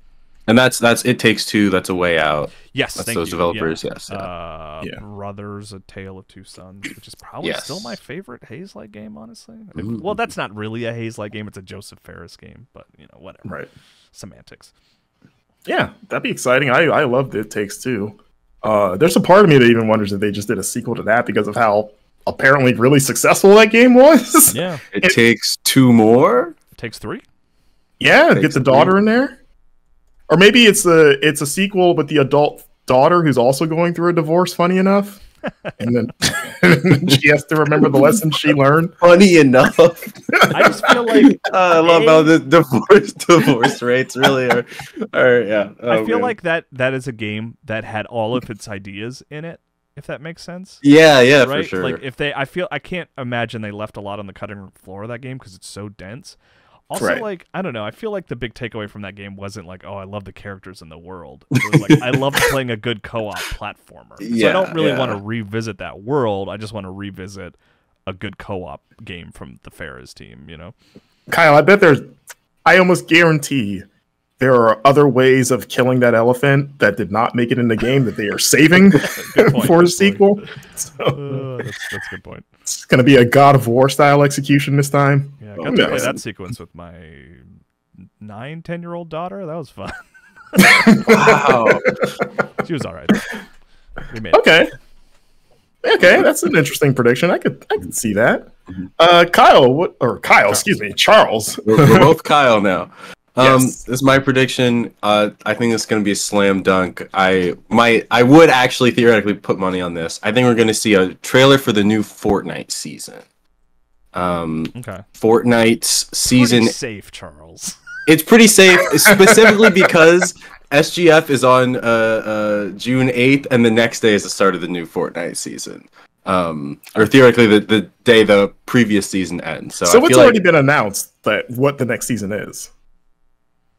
And that's that's It Takes Two. That's A Way Out. Yes, that's thank those you. developers. Yeah. Yes, yeah. Uh, yeah. Brothers: A Tale of Two Sons, which is probably yes. still my favorite Hazelight game, honestly. If, well, that's not really a Hazelight game; it's a Joseph Ferris game. But you know, whatever. Right. Semantics. Yeah, that'd be exciting. I I loved It Takes Two. Uh, there's a part of me that even wonders if they just did a sequel to that because of how apparently really successful that game was. Yeah. It, it takes two more. It takes three. Yeah, it get the daughter three. in there. Or maybe it's a it's a sequel, but the adult daughter who's also going through a divorce. Funny enough, and then, and then she has to remember the lesson she learned. Funny enough, I just feel like uh, I love how the divorce divorce rates really are. are yeah, oh, I feel man. like that that is a game that had all of its ideas in it. If that makes sense. Yeah, yeah, right? for sure. Like if they, I feel I can't imagine they left a lot on the cutting room floor of that game because it's so dense. Also, right. like, I don't know, I feel like the big takeaway from that game wasn't like, oh, I love the characters in the world. It was like, I love playing a good co-op platformer. So yeah, I don't really yeah. want to revisit that world. I just want to revisit a good co-op game from the Ferris team, you know? Kyle, I bet there's, I almost guarantee there are other ways of killing that elephant that did not make it in the game that they are saving point, for a sequel. So, uh, that's, that's a good point. It's going to be a God of War style execution this time. Yeah, I got oh, to no. play that sequence with my nine, ten year old daughter. That was fun. Wow. She was all right. We made okay. It. Okay, that's an interesting prediction. I could, I could see that. Uh, Kyle, what, or Kyle, Charles. excuse me, Charles. We're, we're both Kyle now. Um, yes. This is my prediction. Uh, I think it's going to be a slam dunk. I might, I would actually theoretically put money on this. I think we're going to see a trailer for the new Fortnite season. Um, okay. Fortnite's season. Pretty safe, Charles. It's pretty safe, specifically because S G F is on uh, uh, June eighth, and the next day is the start of the new Fortnite season. Um, or theoretically, the, the day the previous season ends. So, so I it's feel already like... been announced that what the next season is.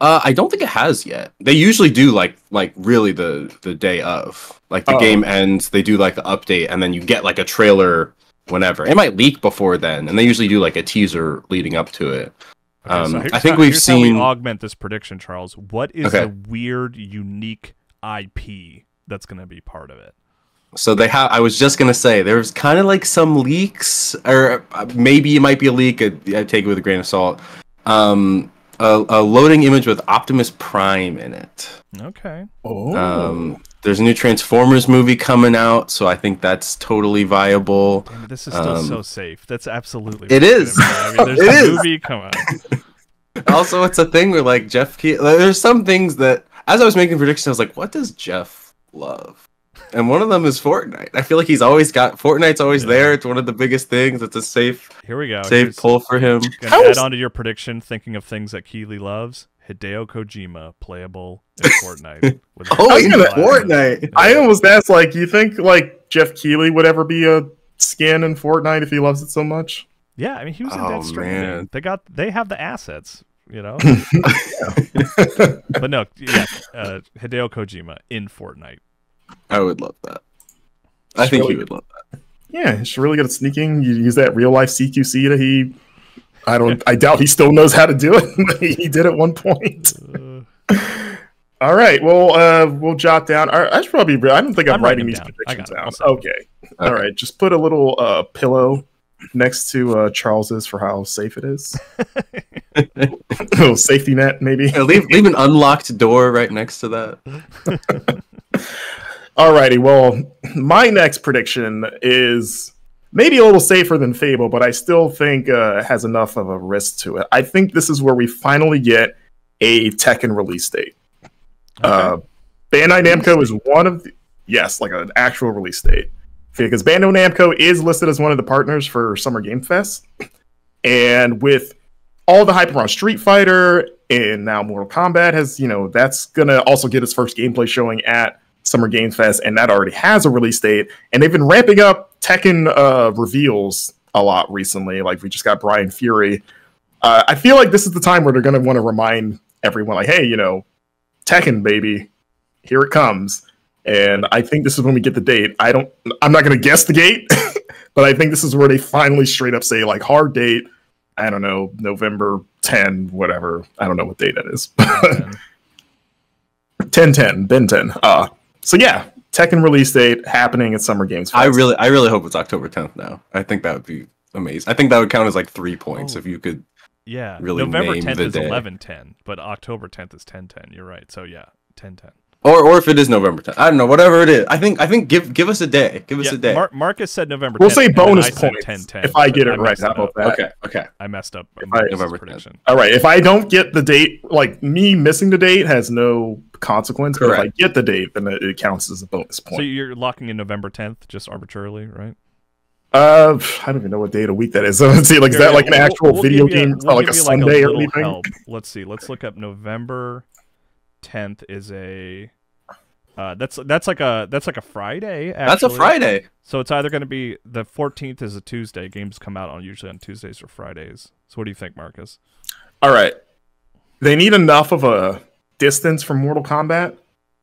Uh, I don't think it has yet. They usually do like like really the the day of, like the oh. game ends. They do like the update, and then you get like a trailer whenever. It might leak before then, and they usually do like a teaser leading up to it. Okay, um, so I think how, we've seen. We augment this prediction, Charles. What is okay. the weird, unique I P that's going to be part of it? So they have. I was just gonna say there was kind of like some leaks, or maybe it might be a leak. I take it with a grain of salt. Um. A, a loading image with Optimus Prime in it. Okay. Oh. Um, there's a new Transformers movie coming out, so I think that's totally viable. Damn, this is still um, so safe. That's absolutely. It is. I mean, there's it a is. movie coming out. Also, it's a thing where like Jeff Ke- like, there's some things that, as I was making predictions, I was like, what does Jeff love? And one of them is Fortnite. I feel like he's always got Fortnite's always yeah. there. It's one of the biggest things. It's a safe here we go safe Here's, pull for him. Gonna add was... on to your prediction, thinking of things that Keely loves. Hideo Kojima playable in Fortnite. With oh, in Fortnite! Yeah. I almost asked, like, you think like Jeff Keely would ever be a skin in Fortnite if he loves it so much? Yeah, I mean he was in oh, Dead Stranding. They got they have the assets. You know, but no, yeah, uh, Hideo Kojima in Fortnite. I would love that. I it's think really, he would love that. Yeah, he's really good at sneaking. You use that real life C Q C that he, I don't, I doubt he still knows how to do it. But he did at one point. Uh, All right, well, uh, we'll jot down. I should probably. I don't think I'm, I'm writing these down. predictions down. Okay. okay. All right, just put a little uh, pillow next to uh, Charles's for how safe it is. A little safety net, maybe. Yeah, leave leave an unlocked door right next to that. Alrighty, well, my next prediction is maybe a little safer than Fable, but I still think uh, it has enough of a risk to it. I think this is where we finally get a Tekken release date. Okay. Uh, Bandai Namco is one of the... Yes, like an actual release date. Because Bandai Namco is listed as one of the partners for Summer Game Fest. And with all the hype around Street Fighter and now Mortal Kombat has, you know, that's going to also get its first gameplay showing at Summer Game Fest, and that already has a release date, and they've been ramping up Tekken uh, reveals a lot recently. Like, we just got Brian Fury. Uh, I feel like this is the time where they're going to want to remind everyone, like, hey, you know, Tekken, baby, here it comes. And I think this is when we get the date. I don't, I'm not going to guess the date, but I think this is where they finally straight up say, like, hard date. I don't know, November tenth, whatever. I don't know what date that is. ten ten, Ben ten. Uh, so yeah, Tekken release date happening at Summer Games Fest. I really, I really hope it's October tenth now. I think that would be amazing. I think that would count as like three points oh. if you could. Yeah, really. November tenth is eleven ten, but October tenth is ten ten. You're right. So yeah, ten ten. Or, or if it is November tenth, I don't know. Whatever it is, I think I think give give us a day. Give us yeah, a day. Mar Marcus said November. We'll tenth, say bonus points ten ten, if I get it I right. How about that? Okay, okay. I messed up I, November prediction. All right. If I don't get the date, like me missing the date has no consequence. Correct. But if I get the date, then it, it counts as a bonus point. So you're locking in November tenth just arbitrarily, right? Uh, I don't even know what day of the week that is. So let's see. Like, is that like an actual we'll, we'll video game, a, we'll like a Sunday like a or anything? Help. Let's see. Let's look up November tenth is a. Uh, that's that's like a that's like a Friday. Actually. That's a Friday. So it's either going to be the fourteenth is a Tuesday. Games come out on usually on Tuesdays or Fridays. So what do you think, Marcus? All right, they need enough of a distance from Mortal Kombat,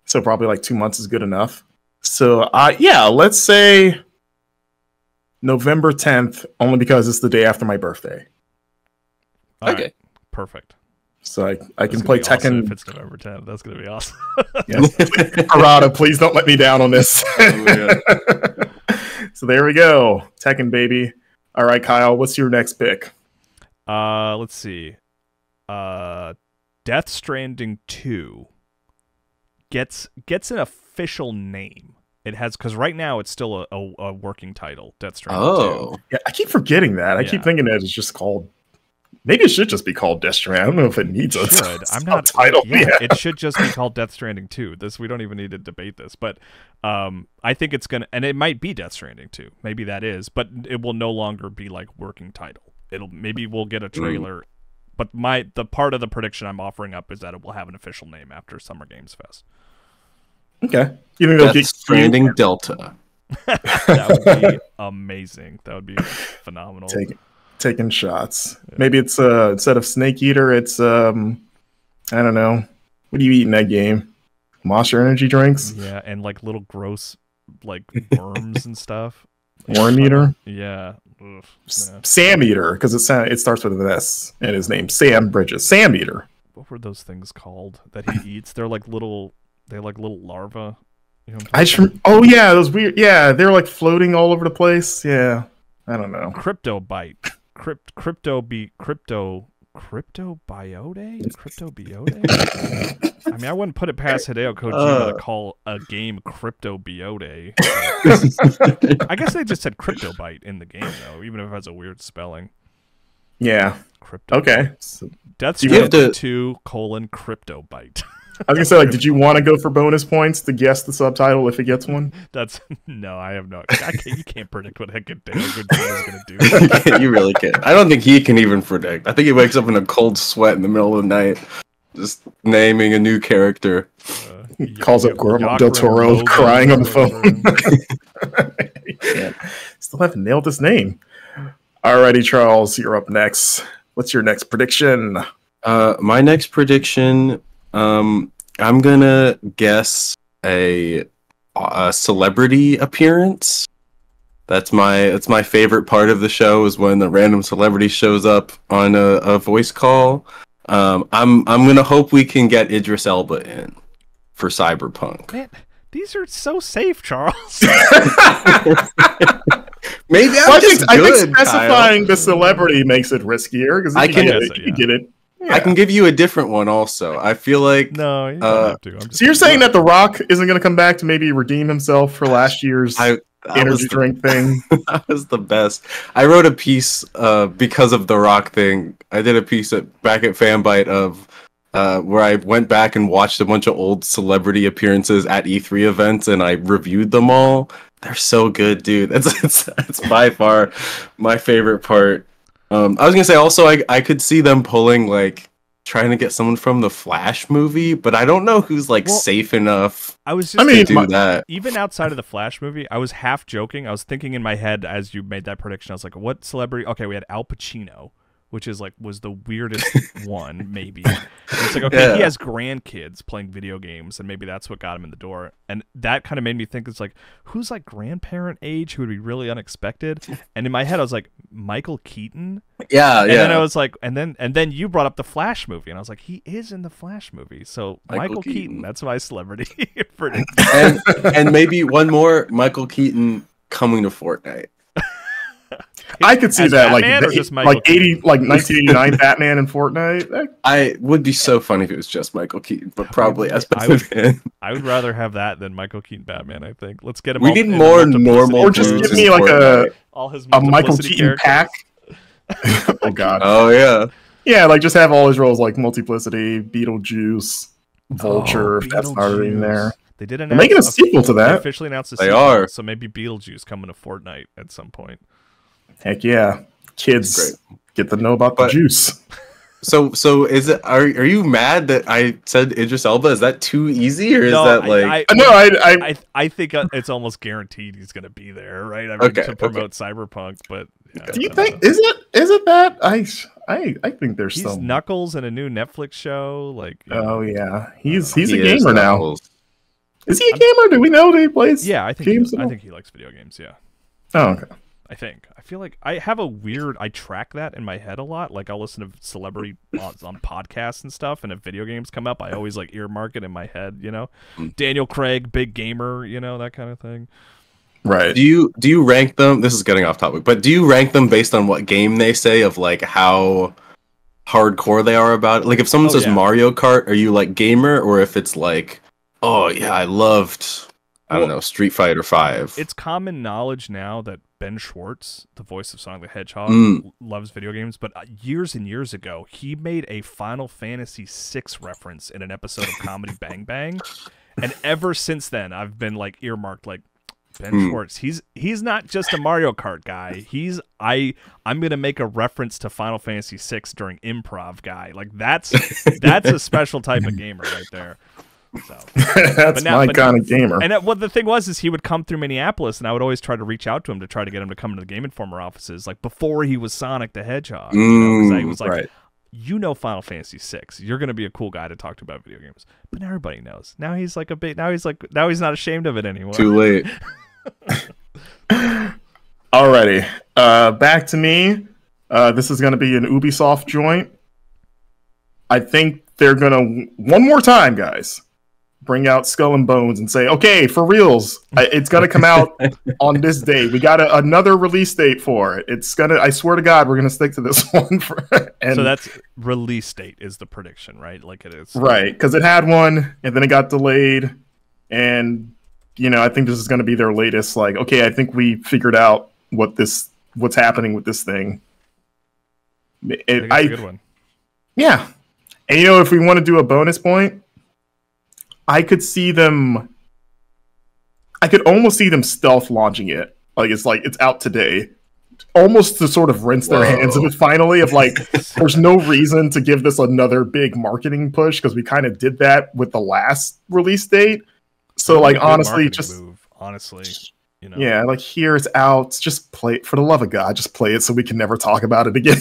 so probably like two months is good enough. So uh, yeah, let's say November tenth, only because it's the day after my birthday. All okay, right. Perfect. So I, I can play Tekken. Awesome if it's November tenth. That's going to be awesome. Harada, please don't let me down on this. Oh, so there we go. Tekken, baby. All right, Kyle, what's your next pick? Uh, let's see. Uh, Death Stranding two gets gets an official name. It has, because right now it's still a, a, a working title, Death Stranding oh. two. Yeah, I keep forgetting that. I yeah. keep thinking that it's just called. Maybe it should just be called Death Stranding. I don't know if it needs it a I'm not, title. Yeah, yeah. It should just be called Death Stranding two. This, we don't even need to debate this. But um, I think it's going to... And it might be Death Stranding two. Maybe that is. But it will no longer be like working title. It'll Maybe we'll get a trailer. Mm. But my the part of the prediction I'm offering up is that it will have an official name after Summer Games Fest. Okay. You think Death get Stranding or... Delta. That would be amazing. That would be phenomenal. Take it. Taking shots. Yeah. Maybe it's uh instead of Snake Eater, it's um I don't know. What do you eat in that game? Monster energy drinks? Yeah, and like little gross like worms and stuff. Worm eater? Yeah. Ugh, yeah. Sam Eater, because it's it starts with an S and his name's Sam Bridges. Sam Eater. What were those things called that he eats? They're like little they like little larvae. You know I just, oh yeah, those weird yeah, they're like floating all over the place. Yeah. I don't know. Cryptobite. Crypt, crypto be crypto crypto biote crypto biote. I mean, I wouldn't put it past Hideo Kojima uh, to call a game crypto biote. I guess they just said cryptobite in the game though, even if it has a weird spelling. Yeah. Crypto. Okay. So Death Stranding two colon cryptobite. I was gonna say, like, did you want to go for bonus points to guess the subtitle if it gets one? That's no, I have no. I can't, you can't predict what heck a day is gonna do. You, you really can't. I don't think he can even predict. I think he wakes up in a cold sweat in the middle of the night, just naming a new character. Uh, he calls up Guillermo del Toro, crying on the phone. Still haven't nailed his name. Alrighty, Charles, you're up next. What's your next prediction? Uh, my next prediction. Um, I'm gonna guess a, a celebrity appearance. That's my that's my favorite part of the show is when the random celebrity shows up on a, a voice call. Um, I'm I'm gonna hope we can get Idris Elba in for Cyberpunk. Man, these are so safe, Charles. Maybe I'm well, just I think, good, I think specifying Kyle. the celebrity makes it riskier because I can, can, it, so, yeah. you can get it. Yeah. I can give you a different one also. I feel like no, you don't uh, have to. I'm just so you're saying that The Rock isn't going to come back to maybe redeem himself for last year's I, I energy the, drink thing? That was the best. I wrote a piece uh, because of The Rock thing. I did a piece at, back at FanBite of uh, where I went back and watched a bunch of old celebrity appearances at E three events, and I reviewed them all. They're so good, dude. That's that's, that's by far my favorite part. Um, I was gonna say also I I could see them pulling like trying to get someone from the Flash movie, but I don't know who's like well, safe enough. I was just I mean, do my, that. Even outside of the Flash movie, I was half joking. I was thinking in my head as you made that prediction, I was like, what celebrity? Okay, we had Al Pacino, which is like was the weirdest one, maybe. And it's like, okay, yeah. He has grandkids playing video games, and maybe that's what got him in the door. And that kind of made me think it's like, who's like grandparent age who would be really unexpected? And in my head, I was like, Michael Keaton. Yeah, and yeah. And then I was like, and then and then you brought up the Flash movie, and I was like, he is in the Flash movie, so Michael, Michael Keaton. Keaton, that's my celebrity. and and maybe one more Michael Keaton coming to Fortnite. I could see As that, Batman like, the, like eighty, Keaton? Like nineteen eighty-nine Batman and Fortnite. I would be so funny if it was just Michael Keaton, but probably I would, as Batman. I, I would rather have that than Michael Keaton Batman. I think let's get him. We all, need more normal, or just give me like a all his a Michael Keaton characters. Pack. Oh God! Oh yeah, yeah. Like just have all his roles like Multiplicity, Beetlejuice, Vulture. Oh, if Beetlejuice. That's not in there. They did announce making a sequel to that. They officially announced a they sequel, are. So maybe Beetlejuice coming to Fortnite at some point. Heck yeah, kids get to know about the but, juice. So, so is it? Are are you mad that I said Idris Elba? Is that too easy, or is no, that I, like? I, no, I I, I I think it's almost guaranteed he's going to be there, right? I mean, okay, to promote okay. Cyberpunk, but yeah, do you think know. is it is it that I I I think there's he's some Knuckles in a new Netflix show, like. Oh know, yeah, he's he's he a gamer now. Is he a I'm, gamer? Do we know that he plays? Yeah, I think games he, I think he likes video games. Yeah. Oh okay. I think I feel like I have a weird I track that in my head a lot. Like I'll listen to celebrity on podcasts and stuff, and if video games come up, I always like earmark it in my head. You know, Daniel Craig, big gamer. You know, that kind of thing. Right. Do you do you rank them? This is getting off topic, but do you rank them based on what game they say of like how hardcore they are about it? Like if someone oh, says yeah. Mario Kart, are you like gamer, or if it's like, oh yeah, I loved I don't well, know Street Fighter five. It's common knowledge now that Ben Schwartz, the voice of Sonic the Hedgehog, mm. loves video games, but years and years ago, he made a Final Fantasy six reference in an episode of Comedy Bang Bang, and ever since then, I've been like earmarked like Ben mm. Schwartz. He's he's not just a Mario Kart guy. He's I I'm gonna make a reference to Final Fantasy six during improv guy. Like that's that's a special type of gamer right there. So. That's now, my kind now, of gamer. And what well, the thing was is he would come through Minneapolis, and I would always try to reach out to him to try to get him to come to the Game Informer offices, like before he was Sonic the Hedgehog. Mm, you know, I was like, right. You know, Final Fantasy six, you're gonna be a cool guy to talk to about video games. But now everybody knows. Now he's like a bit. Now he's like. Now he's not ashamed of it anymore. Too late. Alrighty, uh, back to me. Uh, this is gonna be an Ubisoft joint. I think they're gonna one more time, guys. Bring out Skull and Bones and say, okay, for reals, it's gonna come out on this day. We got a, another release date for it. It's gonna. I swear to God, we're gonna stick to this one. For, and, so that's release date is the prediction, right? Like it is, right? Because it had one, and then it got delayed, and you know, I think this is gonna be their latest. Like, okay, I think we figured out what this, what's happening with this thing. It, I think I, a good one. Yeah, and you know, if we want to do a bonus point. I could see them. I could almost see them stealth launching it, like it's like it's out today, almost to sort of rinse Whoa. Their hands of it. Finally, of like, there's no reason to give this another big marketing push because we kind of did that with the last release date. So, like, honestly, just move, honestly, you know, yeah, like here it's out. Just play it for the love of God. Just play it so we can never talk about it again.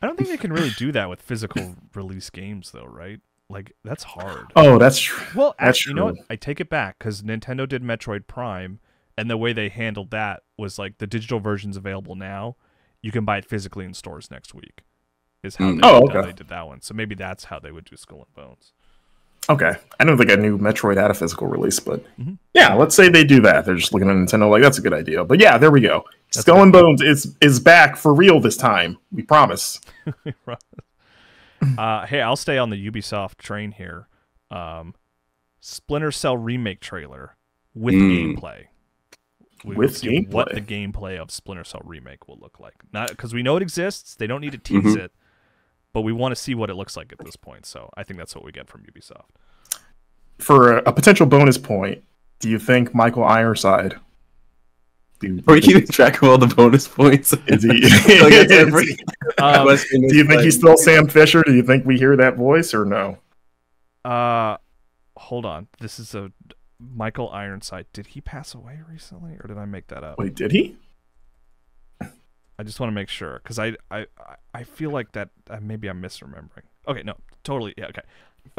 I don't think they can really do that with physical release games, though, right? Like that's hard. Oh, that's true. Well, that's actually, true. You know what? I take it back because Nintendo did Metroid Prime, and the way they handled that was like the digital version's available now. You can buy it physically in stores next week. Is how mm. they, oh, did, okay. how they did that one. So maybe that's how they would do Skull and Bones. Okay, I don't think I knew Metroid had a physical release, but mm-hmm. yeah, let's say they do that. They're just looking at Nintendo like that's a good idea. But yeah, there we go. That's Skull and Bones is is back for real this time. We promise. We promise. Uh, hey, I'll stay on the Ubisoft train here. Um, Splinter Cell remake trailer with mm. gameplay. We with will see gameplay. What the gameplay of Splinter Cell remake will look like? Not because we know it exists; they don't need to tease mm-hmm. it, but we want to see what it looks like at this point. So I think that's what we get from Ubisoft. For a, a potential bonus point, do you think Michael Ironside dude. Are you keeping track of all the bonus points? Is he? Like, that's every um, do you think he's still Sam Fisher? Do you think we hear that voice or no? Uh, hold on. This is a Michael Ironside. Did he pass away recently, or did I make that up? Wait, did he? I just want to make sure, because I, I, I feel like that uh, maybe I'm misremembering. Okay, no, totally. Yeah, okay.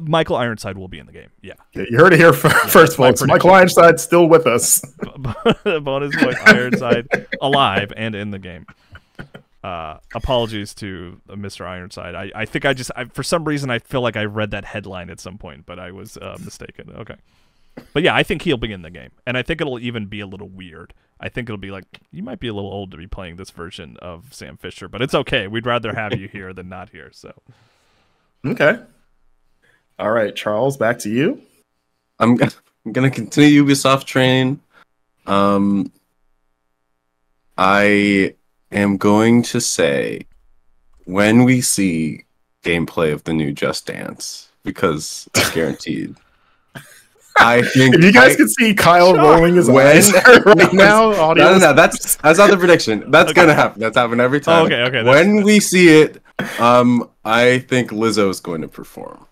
Michael Ironside will be in the game. Yeah. yeah you heard it here for, yeah, first, folks. Michael Ironside's still with us. Bonus point, Ironside alive and in the game. Uh, apologies to Mister Ironside. I, I think I just, I, for some reason, I feel like I read that headline at some point, but I was uh, mistaken. Okay. But yeah, I think he'll be in the game. And I think it'll even be a little weird. I think it'll be like, you might be a little old to be playing this version of Sam Fisher, but it's okay. We'd rather have you here than not here. So. Okay. All right, Charles, back to you. I'm, I'm going to continue Ubisoft train. Um, I am going to say when we see gameplay of the new Just Dance, because it's guaranteed. I think if you guys I, can see Kyle sure. rolling his when, eyes right now, audience. No, no, no, that's that's not the prediction. That's okay. gonna happen. That's happened every time. Oh, okay, okay. When we see it, um, I think Lizzo is going to perform.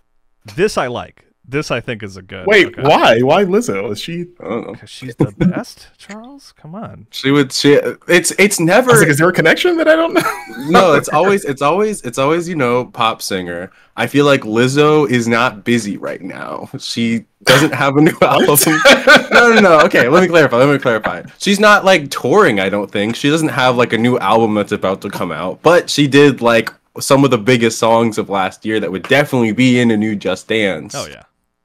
This I like. This I think is a good. Wait, okay. why? Why Lizzo? Is she? I don't know. Because she's the best, Charles. Come on. She would. She. It's. It's never. I was like, is there a connection that I don't know? No, it's always. It's always. It's always. You know, pop singer. I feel like Lizzo is not busy right now. She doesn't have a new album. No, no, no. Okay, let me clarify. Let me clarify. She's not like touring. I don't think she doesn't have like a new album that's about to come out. But she did like some of the biggest songs of last year that would definitely be in a new Just Dance. Oh yeah.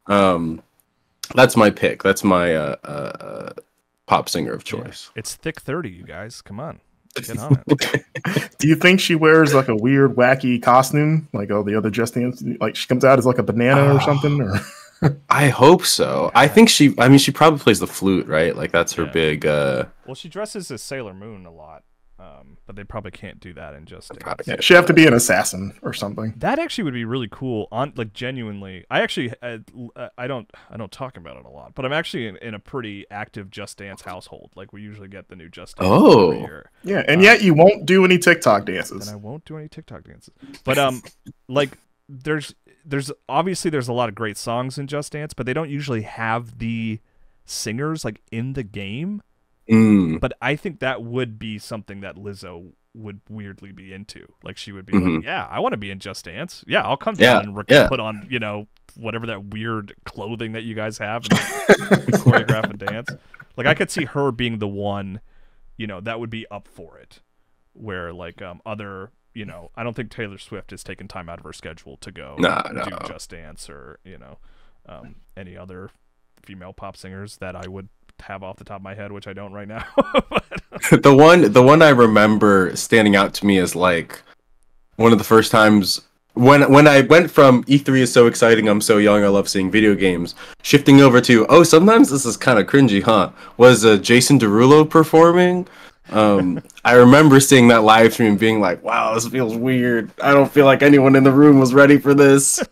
Um, that's my pick. That's my uh, uh, pop singer of choice. Yeah. It's Thick thirty, you guys. Come on. Get on it. Do you think she wears like a weird, wacky costume? Like all the other Just Dance? Like she comes out as like a banana oh, or something? Or I hope so. Yeah. I think she, I mean, she probably plays the flute, right? Like that's her yeah. big. Uh... Well, she dresses as Sailor Moon a lot. Um, but they probably can't do that in Just Dance. Yeah, she'd have to be an assassin or something. That actually would be really cool. On like genuinely, I actually I, I don't I don't talk about it a lot, but I'm actually in, in a pretty active Just Dance household. Like we usually get the new Just Dance. Oh, every year. Yeah, and um, yet you won't do any TikTok dances. And I won't do any TikTok dances. But um, like there's there's obviously there's a lot of great songs in Just Dance, but they don't usually have the singers like in the game. Mm. But I think that would be something that Lizzo would weirdly be into. Like she would be mm-hmm. like, "Yeah, I want to be in Just Dance. Yeah, I'll come down yeah, and re yeah. put on, you know, whatever that weird clothing that you guys have and choreograph and dance." Like I could see her being the one, you know, that would be up for it. Where like um, other, you know, I don't think Taylor Swift has taken time out of her schedule to go nah, do no. Just Dance or you know um, any other female pop singers that I would. Have off the top of my head, which I don't right now. But... the one the one I remember standing out to me is like one of the first times when when I went from E three is so exciting, I'm so young, I love seeing video games, shifting over to oh sometimes this is kind of cringy, huh? Was uh, Jason Derulo performing? Um, I remember seeing that live stream and being like, wow, this feels weird. I don't feel like anyone in the room was ready for this.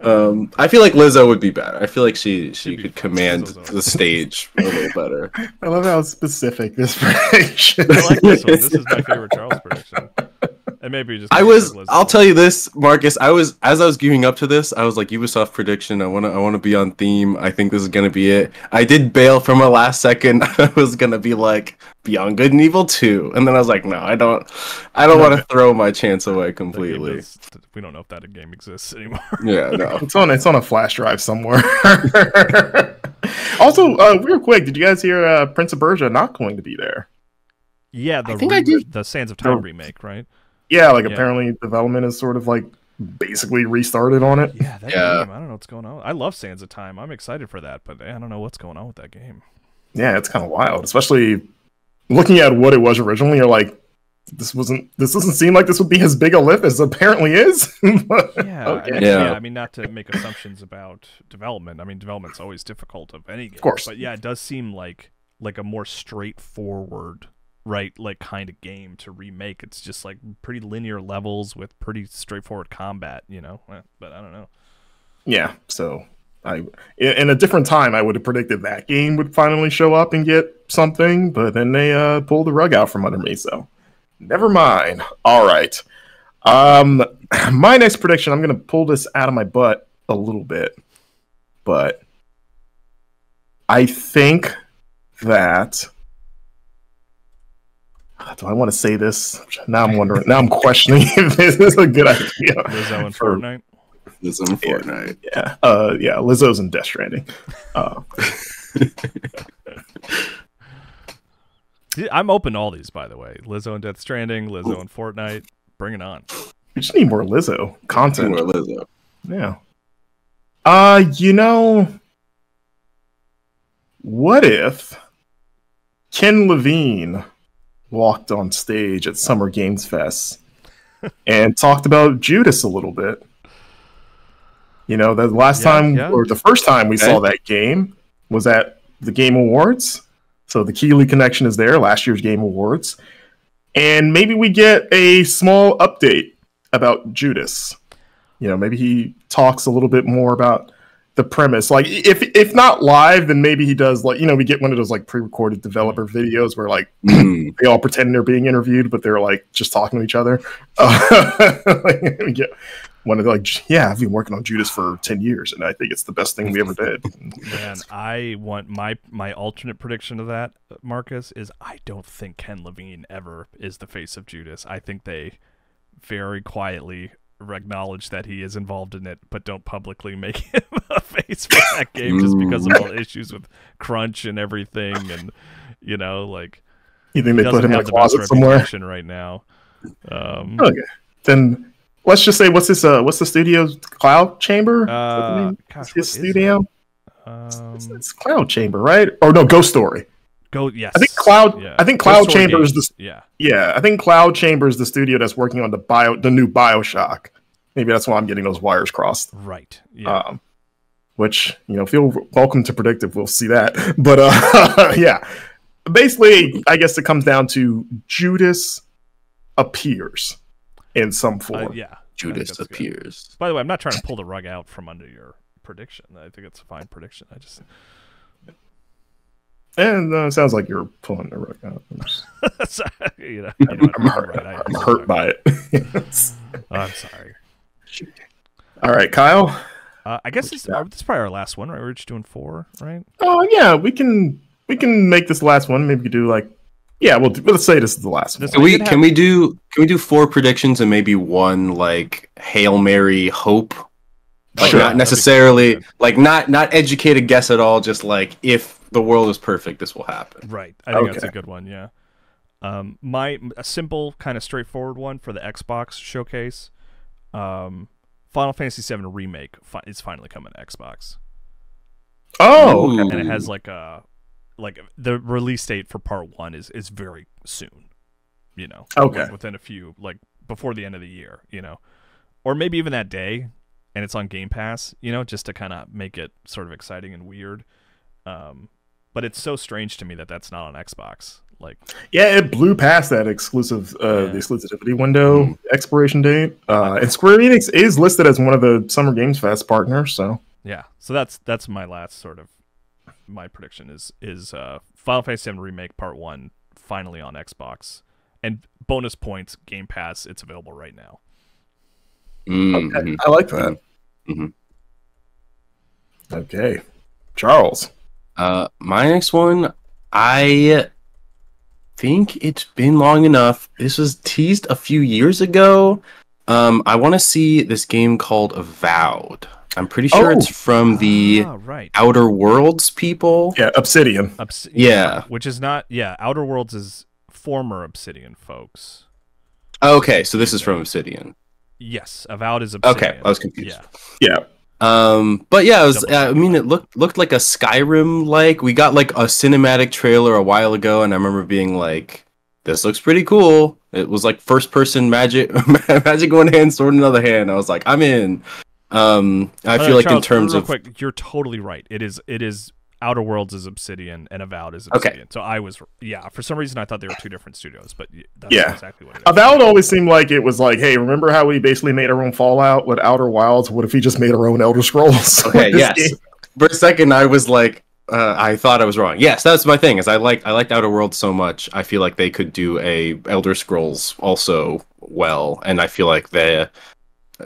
Um, I feel like Lizzo would be better. I feel like she she She'd could command the stage a little better. I love how specific this prediction is. I like this one. This is my favorite Charles prediction. And maybe just I was I'll tell you this, Marcus, I was as I was gearing up to this, I was like Ubisoft prediction, I wanna I wanna be on theme. I think this is gonna be it. I did bail from a last second. I was gonna be like Beyond Good and Evil two. And then I was like, no, I don't I don't wanna throw my chance away completely. Is, we don't know if that game exists anymore. Yeah, no. It's on it's on a flash drive somewhere. Also, uh real quick, did you guys hear uh Prince of Persia not going to be there? Yeah, the I think I did. the Sands of Time no. remake, right? Yeah, like yeah. apparently development is sort of like basically restarted on it. Yeah, that yeah. game. I don't know what's going on. I love Sands of Time. I'm excited for that, but I don't know what's going on with that game. Yeah, it's kind of wild, especially looking at what it was originally. You're like, this wasn't. This doesn't seem like this would be as big a lift as it apparently is. But, yeah, okay. I mean, yeah, yeah. I mean, not to make assumptions about development. I mean, development's always difficult of any game. Of course, but yeah, it does seem like like a more straightforward. Right, like kind of game to remake. It's just like pretty linear levels with pretty straightforward combat, you know. But I don't know. Yeah, so I in a different time, I would have predicted that game would finally show up and get something, but then they uh, pulled the rug out from under me, so never mind. All right. Um, my next prediction, I'm going to pull this out of my butt a little bit, but I think that... Do I want to say this? Now I'm wondering. Now I'm questioning if this is a good idea. Lizzo in Fortnite. Lizzo in Fortnite. Yeah. Uh, yeah. Lizzo's in Death Stranding. Uh. I'm open to all these, by the way. Lizzo in Death Stranding. Lizzo in Fortnite. Bring it on. We just need more Lizzo content. Need more Lizzo. Yeah. Uh, you know, what if Ken Levine walked on stage at Summer Game Fest and talked about Judas a little bit? You know, the last yeah, time yeah. or the first time we okay. saw that game was at the Game Awards. So the Keeley connection is there, last year's Game Awards. And maybe we get a small update about Judas. You know, maybe he talks a little bit more about the premise. Like, if if not live, then maybe he does, like, you know, we get one of those like pre-recorded developer videos where like they all pretend they're being interviewed, but they're like just talking to each other. Uh, like, we get one of the, like, yeah, I've been working on Judas for ten years, and I think it's the best thing we ever did. Man, I want my my alternate prediction of that, Marcus, is I don't think Ken Levine ever is the face of Judas. I think they very quietly acknowledge that he is involved in it, but don't publicly make him a face for that game just because of all the issues with crunch and everything. And, you know, like, you think they put him in a closet somewhere right now? Um, okay, then let's just say, what's this? Uh, what's the studio's Cloud Chamber? Uh, gosh, his studio. It? Um, it's, it's, it's Cloud Chamber, right? Or no, Ghost Story. Go yes. I think Cloud. Yeah. I think Cloud Ghost Chamber is the. Yeah. Yeah. I think Cloud Chamber is the studio that's working on the bio, the new BioShock. Maybe that's why I'm getting those wires crossed. Right. Yeah. Um, which, you know, feel welcome to predict if we'll see that. But uh, yeah, basically, I guess it comes down to Judas appears in some form. Uh, yeah. Judas appears. Good. By the way, I'm not trying to pull the rug out from under your prediction. I think it's a fine prediction. I just. And uh, it sounds like you're pulling the rug out. I'm, just... sorry, you know, I'm, I'm hurt, right. I'm I'm hurt by it. Yes. Oh, I'm sorry. All right, Kyle. Uh, I guess this, uh, this is probably our last one, right? We're just doing four, right? Oh yeah, we can we can make this the last one. Maybe we do like yeah. Well, let's say this is the last one. Can we, we can, have... we do can we do four predictions and maybe one like Hail Mary hope? Like, sure. Not necessarily like not not educated guess at all. Just like, if the world is perfect, this will happen. Right. I think okay. that's a good one. Yeah. Um, my a simple kind of straightforward one for the Xbox showcase. Um, Final Fantasy seven remake fi is finally coming to Xbox. Oh. And it has like a like the release date for part one is is very soon. You know. Okay. Within a few, like before the end of the year. You know, or maybe even that day. And it's on Game Pass, you know, just to kind of make it sort of exciting and weird. Um, but it's so strange to me that that's not on Xbox. Like, yeah, it blew past that exclusive, uh, yeah. the exclusivity window mm. expiration date. Uh, and Square Enix is listed as one of the Summer Games Fest partners, so yeah. So that's that's my last sort of my prediction is is uh, Final Fantasy seven Remake Part One finally on Xbox, and bonus points Game Pass. It's available right now. Mm-hmm. Okay. I like that. Mm-hmm. Okay, Charles. Uh, my next one, I think it's been long enough. This was teased a few years ago. Um, I want to see this game called Avowed. I'm pretty sure oh. it's from the ah, right. Outer Worlds people. Yeah, Obsidian. Obs yeah, which is not. Yeah, Outer Worlds is former Obsidian folks. Okay, so this is from Obsidian. Yes, Avowed is Obsidian. Okay, I was confused. Yeah, yeah. Um, but yeah, it was, I mean, it looked looked like a Skyrim like. We got like a cinematic trailer a while ago, and I remember being like, "This looks pretty cool." It was like first person magic, magic one hand, sword in another hand. I was like, "I'm in." Um, I feel uh, like Charles, in terms real of quick, you're totally right. It is. It is. Outer Worlds is Obsidian, and Avowed is Obsidian. Okay. So I was, yeah, for some reason I thought they were two different studios, but that's yeah. exactly what it is. Avowed always seemed like it was like, hey, remember how we basically made our own Fallout with Outer Wilds? What if we just made our own Elder Scrolls? Okay, yes. Game? For a second, I was like, uh, I thought I was wrong. Yes, that's my thing. Is I like I liked Outer Worlds so much. I feel like they could do a Elder Scrolls also well, and I feel like they,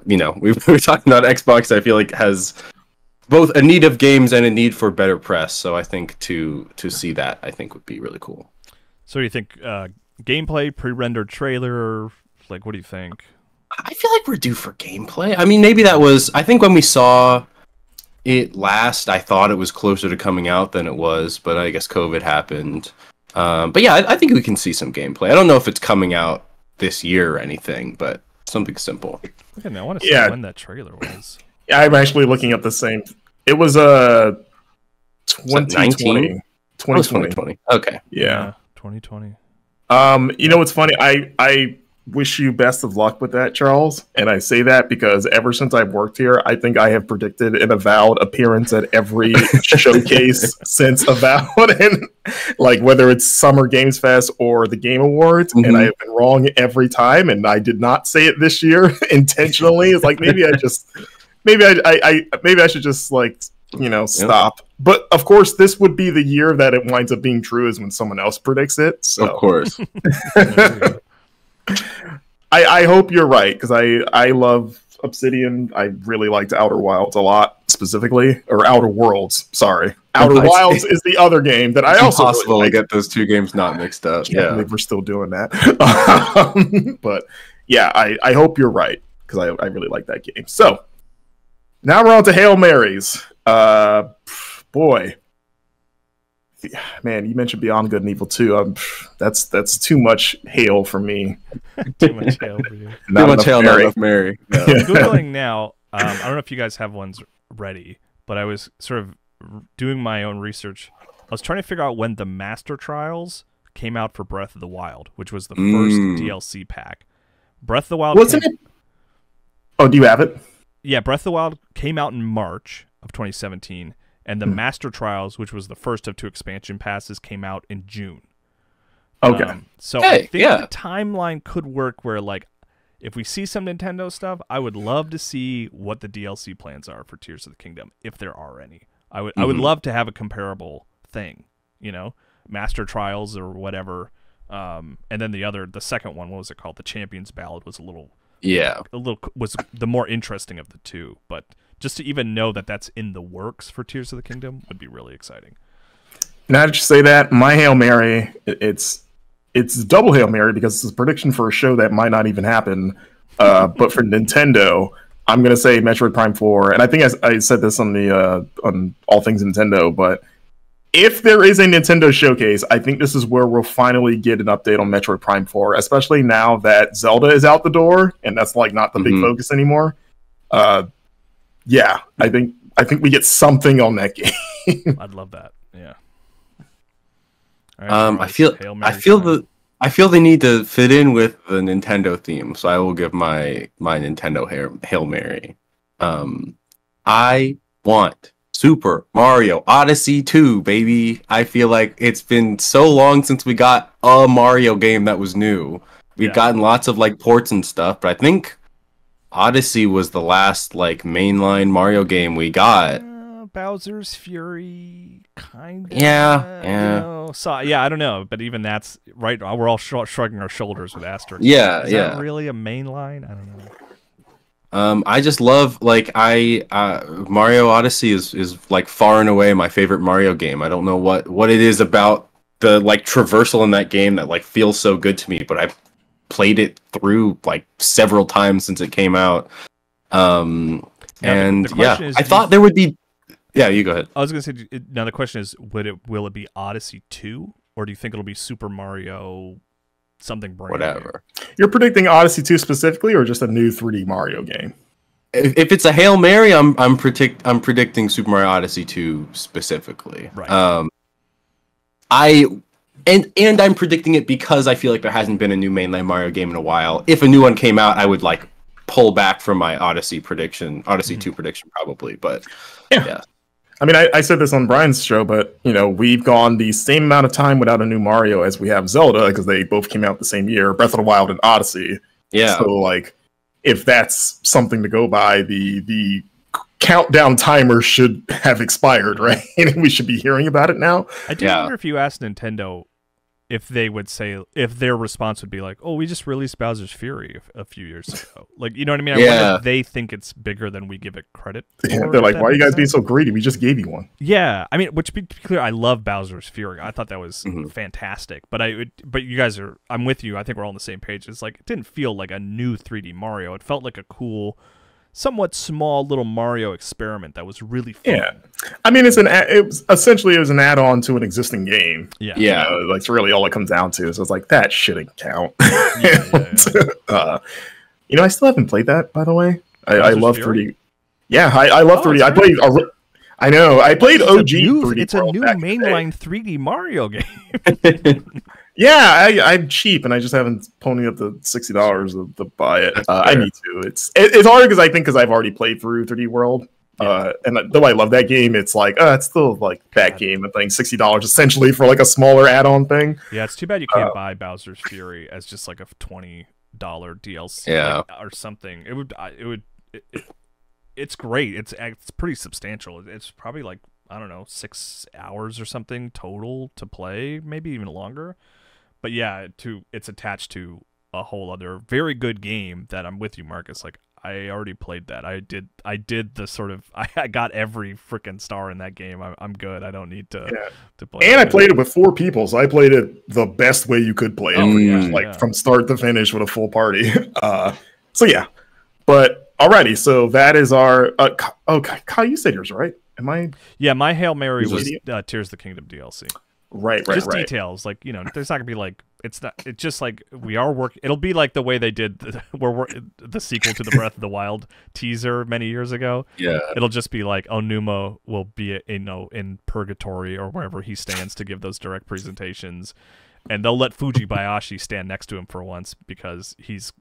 you know, we were talking about Xbox. I feel like has both a need of games and a need for better press. So I think to to see that, I think would be really cool. So you think uh, gameplay, pre-rendered trailer, like what do you think? I feel like we're due for gameplay. I mean, maybe that was. I think when we saw it last, I thought it was closer to coming out than it was, but I guess COVID happened. Um, but yeah, I, I think we can see some gameplay. I don't know if it's coming out this year or anything, but something simple. Okay, man, I want to see yeah. when that trailer was. Yeah, I'm actually looking up the same. It was uh, twenty twenty. twenty twenty. Oh, twenty twenty. Okay. Yeah. yeah. twenty twenty. Um, you know what's funny? I I wish you best of luck with that, Charles. And I say that because ever since I've worked here, I think I have predicted an Avowed appearance at every showcase since Avowed, and like whether it's Summer Games Fest or the Game Awards, mm-hmm. and I have been wrong every time. And I did not say it this year intentionally. It's like maybe I just maybe I, I, I maybe I should just like you know stop. Yep. But of course, this would be the year that it winds up being true is when someone else predicts it. So. Of course. I, I hope you're right, because I, I love Obsidian. I really liked Outer Wilds a lot, specifically. Or Outer Worlds, sorry. Outer I, Wilds is the other game that I also... It's impossible really to get those two games not mixed up. Yeah, I think we're still doing that. um, but yeah, I, I hope you're right, because I, I really like that game. So, now we're on to Hail Marys. Uh, boy. Man, you mentioned Beyond Good and Evil two. Um, that's that's too much hail for me. Too much hail for you. Not too much hail, Mary. Not enough Mary. No. Yeah. Googling now. Um, I don't know if you guys have ones ready, but I was sort of doing my own research. I was trying to figure out when the Master Trials came out for Breath of the Wild, which was the mm. first D L C pack. Breath of the Wild. Wasn't it? Oh, do you have it? Yeah, Breath of the Wild came out in March of twenty seventeen. And the hmm. Master Trials, which was the first of two expansion passes, came out in June. Okay. Um, so hey, I think yeah. the timeline could work where, like, if we see some Nintendo stuff, I would love to see what the D L C plans are for Tears of the Kingdom, if there are any. I would mm-hmm. I would love to have a comparable thing, you know? Master Trials or whatever. Um, and then the other, the second one, what was it called? The Champion's Ballad was a little... Yeah. A little was the more interesting of the two, but... Just to even know that that's in the works for Tears of the Kingdom would be really exciting. Now that you say that, my Hail Mary, it's it's double Hail Mary because it's a prediction for a show that might not even happen. Uh, but for Nintendo, I'm going to say Metroid Prime four. And I think I, I said this on the uh, on All Things Nintendo, but if there is a Nintendo showcase, I think this is where we'll finally get an update on Metroid Prime four, especially now that Zelda is out the door, and that's like not the mm-hmm. big focus anymore. Uh Yeah, I think I think we get something on that game. I'd love that. Yeah. Right, um, I feel I feel time. the I feel they need to fit in with the Nintendo theme, so I will give my my Nintendo Hail, Hail Mary. Um, I want Super Mario Odyssey two, baby. I feel like it's been so long since we got a Mario game that was new. We've yeah. gotten lots of like ports and stuff, but I think Odyssey was the last like mainline Mario game we got. Uh, Bowser's Fury, kind of. Yeah, yeah. You know, so yeah, I don't know, but even that's right. We're all sh shrugging our shoulders with asterisks. Yeah, Is yeah. That really a mainline? I don't know. Um, I just love like I uh, Mario Odyssey is is like far and away my favorite Mario game. I don't know what what it is about the like traversal in that game that like feels so good to me, but I. played it through like several times since it came out, um, and yeah, is, I thought there would be. Yeah, you go ahead. I was gonna say now the question is, would it will it be Odyssey two, or do you think it'll be Super Mario something brand whatever? New? You're predicting Odyssey two specifically, or just a new three D Mario game? If, if it's a Hail Mary, I'm I'm predict I'm predicting Super Mario Odyssey two specifically. Right. Um, I. And and I'm predicting it because I feel like there hasn't been a new mainline Mario game in a while. If a new one came out, I would like pull back from my Odyssey prediction, Odyssey mm-hmm. two prediction probably. But yeah, yeah. I mean, I, I said this on Brian's show, but you know, we've gone the same amount of time without a new Mario as we have Zelda because they both came out the same year, Breath of the Wild and Odyssey. Yeah. So like, if that's something to go by, the the countdown timer should have expired, right? And we should be hearing about it now. I do yeah. wonder if you asked Nintendo if they would say, if their response would be like, oh, we just released Bowser's Fury a few years ago. Like, you know what I mean? I yeah. wonder if they think it's bigger than we give it credit for. Yeah, they're like, why are you guys sense? being so greedy? We just gave you one. Yeah. I mean, which, to be clear, I love Bowser's Fury. I thought that was mm-hmm. fantastic. But I, it, but you guys are, I'm with you. I think we're all on the same page. It's like, it didn't feel like a new three D Mario. It felt like a cool, somewhat small little Mario experiment that was really fun. Yeah, I mean, it's an it was essentially it was an add-on to an existing game. Yeah, yeah, you know, like it's really all it comes down to. So it's like that shouldn't count. Yeah, yeah, yeah. uh, you know, I still haven't played that, by the way. I, I love theory? three D. Yeah, I, I love oh, three D. I played. A, I know. I played it's O G. New, three D it's World a new mainline three D Mario game. Yeah, I, I'm cheap, and I just haven't ponied up the sixty dollars to, to buy it. Uh, I need to. It's it, it's hard because I think because I've already played through three D World, yeah. uh, and though I love that game, it's like uh, it's still like that God. game. I think sixty dollars essentially for like a smaller add-on thing. Yeah, it's too bad you can't uh, buy Bowser's Fury as just like a twenty dollar D L C yeah. like, or something. It would it would it, it, it's great. It's it's pretty substantial. It's probably like I don't know six hours or something total to play, maybe even longer. But yeah, to it's attached to a whole other very good game that I'm with you, Marcus. Like I already played that. I did. I did the sort of. I, I got every freaking star in that game. I'm, I'm good. I don't need to yeah. to play. And I played it with four people, so I played it the best way you could play it, oh, yeah, like yeah. from start to finish with a full party. Uh, so yeah, but alrighty. So that is our. Uh, oh, Kyle, you said yours right. Am I? Yeah, my Hail Mary was uh, Tears of the Kingdom D L C. Right, right, just right. details, like, you know, there's not gonna be like it's not. It's just like we are working. It'll be like the way they did the, where we're, the sequel to the Breath of the Wild teaser many years ago. Yeah, it'll just be like Onuma will be you know in purgatory or wherever he stands to give those direct presentations, and they'll let Fuji Bayashi stand next to him for once because he's.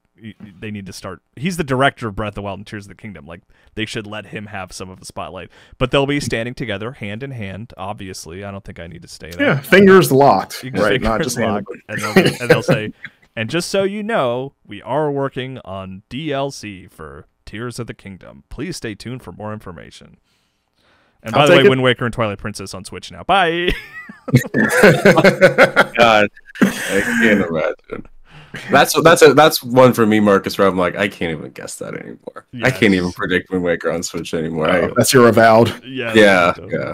They need to start. He's the director of Breath of the Wild and Tears of the Kingdom. Like they should let him have some of the spotlight. But they'll be standing together, hand in hand. Obviously, I don't think I need to stay there. Yeah, fingers locked, right? Fingers Not just locked. And they'll, be, and they'll say, "And just so you know, we are working on D L C for Tears of the Kingdom. Please stay tuned for more information." And by the way, it. Wind Waker and Twilight Princess on Switch now. Bye. God, I can't imagine. That's that's a, that's one for me, Marcus, where I'm like, I can't even guess that anymore. Yes. I can't even predict Wind Waker on Switch anymore. Oh, that's your Avowed. Yeah, yeah,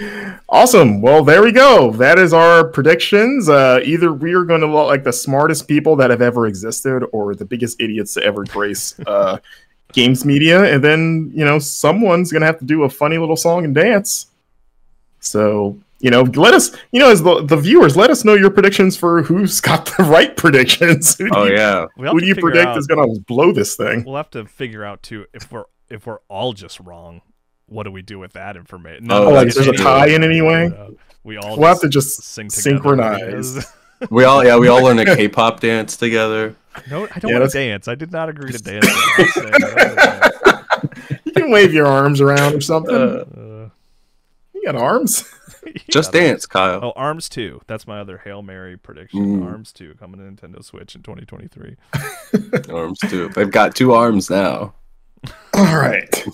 yeah. Awesome. Well, there we go. That is our predictions. Uh, either we are going to look like the smartest people that have ever existed, or the biggest idiots to ever grace uh, games media. And then you know someone's going to have to do a funny little song and dance. So. You know, let us, you know, as the, the viewers, let us know your predictions for who's got the right predictions. Who oh, you, yeah. Who do you predict out, is going to blow this thing? We'll have to figure out, too, if we're if we're all just wrong, what do we do with that information? No, oh, like there's a tie in any way? We all we'll have to just sing synchronize. we all, yeah, we all learn a K-pop dance together. No, I don't yeah, want to dance. I did not agree to dance. You can wave your arms around or something. Uh, you got arms? Just yeah, Dance, Kyle. Oh, Arms two. That's my other Hail Mary prediction. Mm. Arms two coming to Nintendo Switch in twenty twenty-three. Arms two. They've got two arms now. All right.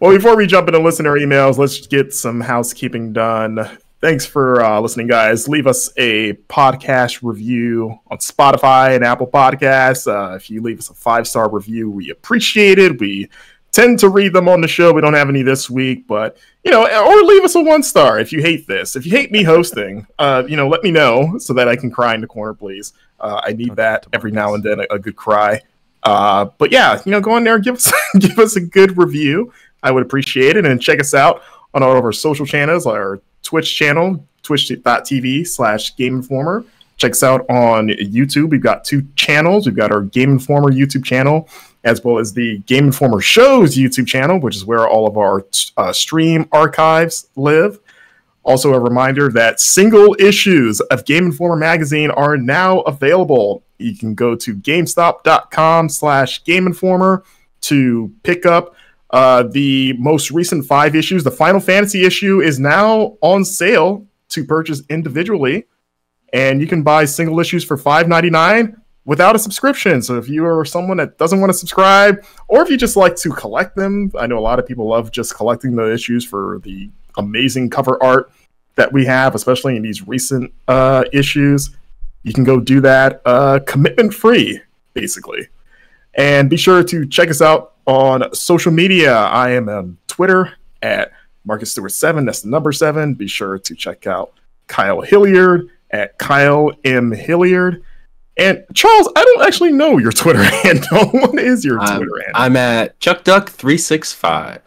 Well, before we jump into listener emails, let's get some housekeeping done. Thanks for uh, listening, guys. Leave us a podcast review on Spotify and Apple Podcasts. Uh, if you leave us a five-star review, we appreciate it. We tend to read them on the show. We don't have any this week, but, you know, or leave us a one star if you hate this. If you hate me hosting, uh, you know, let me know so that I can cry in the corner, please. Uh, I need that every now and then, a, a good cry. Uh, but, yeah, you know, go on there and give us, give us a good review. I would appreciate it. And check us out on all of our social channels, our Twitch channel, twitch dot t v slash Game Informer. Check us out on YouTube. We've got two channels. We've got our Game Informer YouTube channel, as well as the Game Informer Show's YouTube channel, which is where all of our uh, stream archives live. Also, a reminder that single issues of Game Informer magazine are now available. You can go to GameStop dot com slash Game Informer to pick up uh, the most recent five issues. The Final Fantasy issue is now on sale to purchase individually, and you can buy single issues for five ninety-nine. without a subscription. So if you are someone that doesn't want to subscribe, or if you just like to collect them, I know a lot of people love just collecting the issues for the amazing cover art that we have, especially in these recent uh, issues. You can go do that uh, commitment free, basically. And be sure to check us out on social media. I am on Twitter at Marcus Stewart seven. That's the number seven. Be sure to check out Kyle Hilliard at Kyle M Hilliard. And Charles, I don't actually know your Twitter handle. What is your I'm, Twitter handle? I'm at Chuck Duck three six five.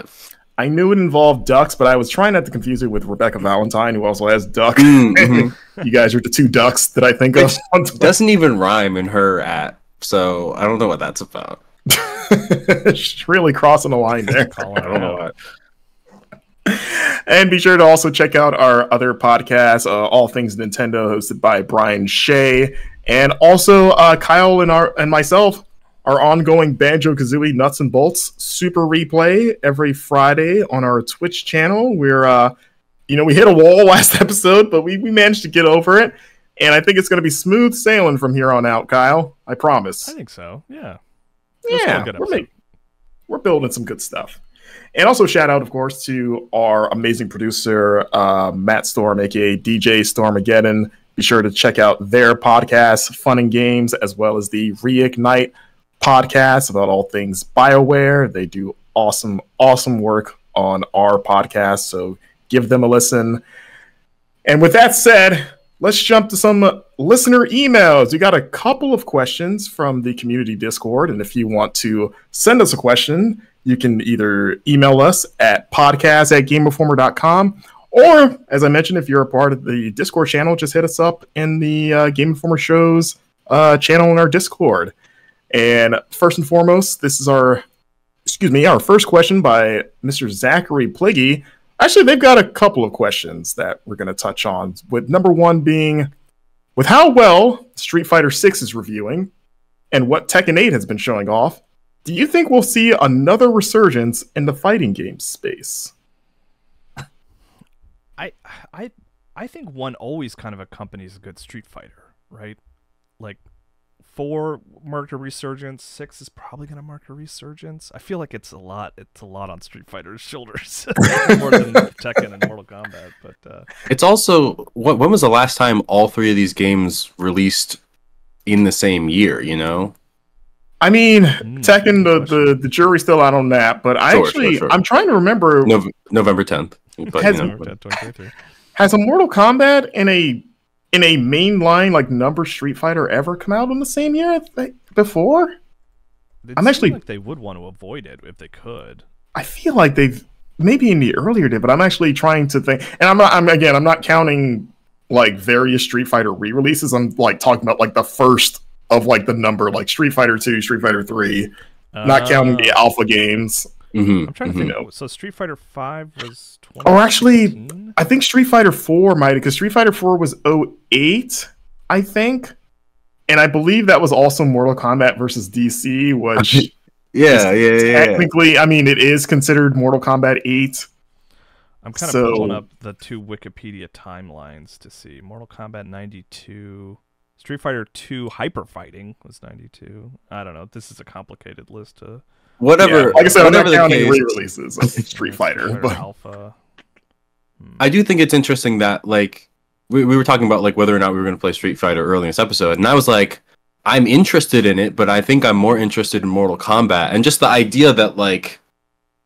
I knew it involved ducks, but I was trying not to confuse it with Rebecca Valentine, who also has duck. Mm-hmm. You guys are the two ducks that I think Which of. Doesn't even rhyme in her at, so I don't know what that's about. She's really crossing the line there. Oh, I don't know what. And be sure to also check out our other podcast, uh, All Things Nintendo, hosted by Brian Shea. And also uh, Kyle and, our, and myself, our ongoing Banjo-Kazooie Nuts and Bolts Super Replay every Friday on our Twitch channel. We're, uh, you know, we hit a wall last episode, but we, we managed to get over it. And I think it's going to be smooth sailing from here on out, Kyle. I promise. I think so, yeah. Yeah, we're, making, we're building some good stuff. And also shout out, of course, to our amazing producer, uh, Matt Storm, a k a. D J Stormageddon. Be sure to check out their podcast, Fun and Games, as well as the Reignite podcast about all things BioWare. They do awesome, awesome work on our podcast, so give them a listen. And with that said, let's jump to some listener emails. We got a couple of questions from the community Discord, and if you want to send us a question, you can either email us at podcast at game informer dot com, or, as I mentioned, if you're a part of the Discord channel, just hit us up in the uh, Game Informer Show's uh, channel in our Discord. And first and foremost, this is our, excuse me, our first question by Mister Zachary Pliggy. Actually, they've got a couple of questions that we're going to touch on, with number one being, with how well Street Fighter six is reviewing and what Tekken eight has been showing off, do you think we'll see another resurgence in the fighting game space? I I I think one always kind of accompanies a good Street Fighter, right? Like four marked a resurgence, six is probably going to mark a resurgence. I feel like it's a lot. It's a lot on Street Fighter's shoulders more than Tekken and Mortal Kombat. But uh... it's also what? When was the last time all three of these games released in the same year? You know. I mean, mm, Tekken, the, the, the jury's still out on that, but I sure, actually, sure, sure. I'm trying to remember. No, November tenth. But, has, you know, November tenth, has a Mortal Kombat in a in a mainline like number Street Fighter ever come out in the same year th before? It I'm actually like they would want to avoid it if they could. I feel like they've maybe in the earlier day, but I'm actually trying to think, and I'm not. I'm again, I'm not counting like various Street Fighter re-releases. I'm like talking about like the first of like the number, like Street Fighter two, Street Fighter three, uh, not counting the alpha games. Mm-hmm, I'm trying to mm-hmm. think. Of, so Street Fighter five was twenty. Oh, actually, I think Street Fighter four might, because Street Fighter four was oh eight, I think, and I believe that was also Mortal Kombat versus D C, which yeah, yeah, yeah, technically, yeah. I mean, it is considered Mortal Kombat eight. I'm kind so. of pulling up the two Wikipedia timelines to see Mortal Kombat ninety-two. Street Fighter two Hyper Fighting was ninety-two. I don't know. This is a complicated list to whatever. Yeah, like I said, whatever the case, re-releases of Street Fighter, Street Fighter but... Alpha. Hmm. I do think it's interesting that like we we were talking about like whether or not we were going to play Street Fighter early in this episode, and I was like, I'm interested in it, but I think I'm more interested in Mortal Kombat, and just the idea that like,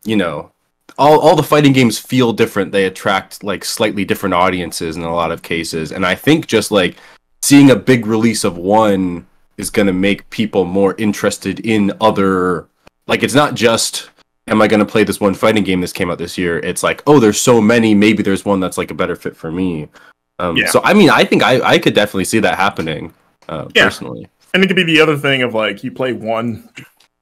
you know, all all the fighting games feel different. They attract like slightly different audiences in a lot of cases, and I think just like seeing a big release of one is going to make people more interested in other. Like, it's not just, am I going to play this one fighting game that came out this year? It's like, oh, there's so many. Maybe there's one that's like a better fit for me. Um, yeah. So, I mean, I think I, I could definitely see that happening uh, yeah. personally. And it could be the other thing of like, you play one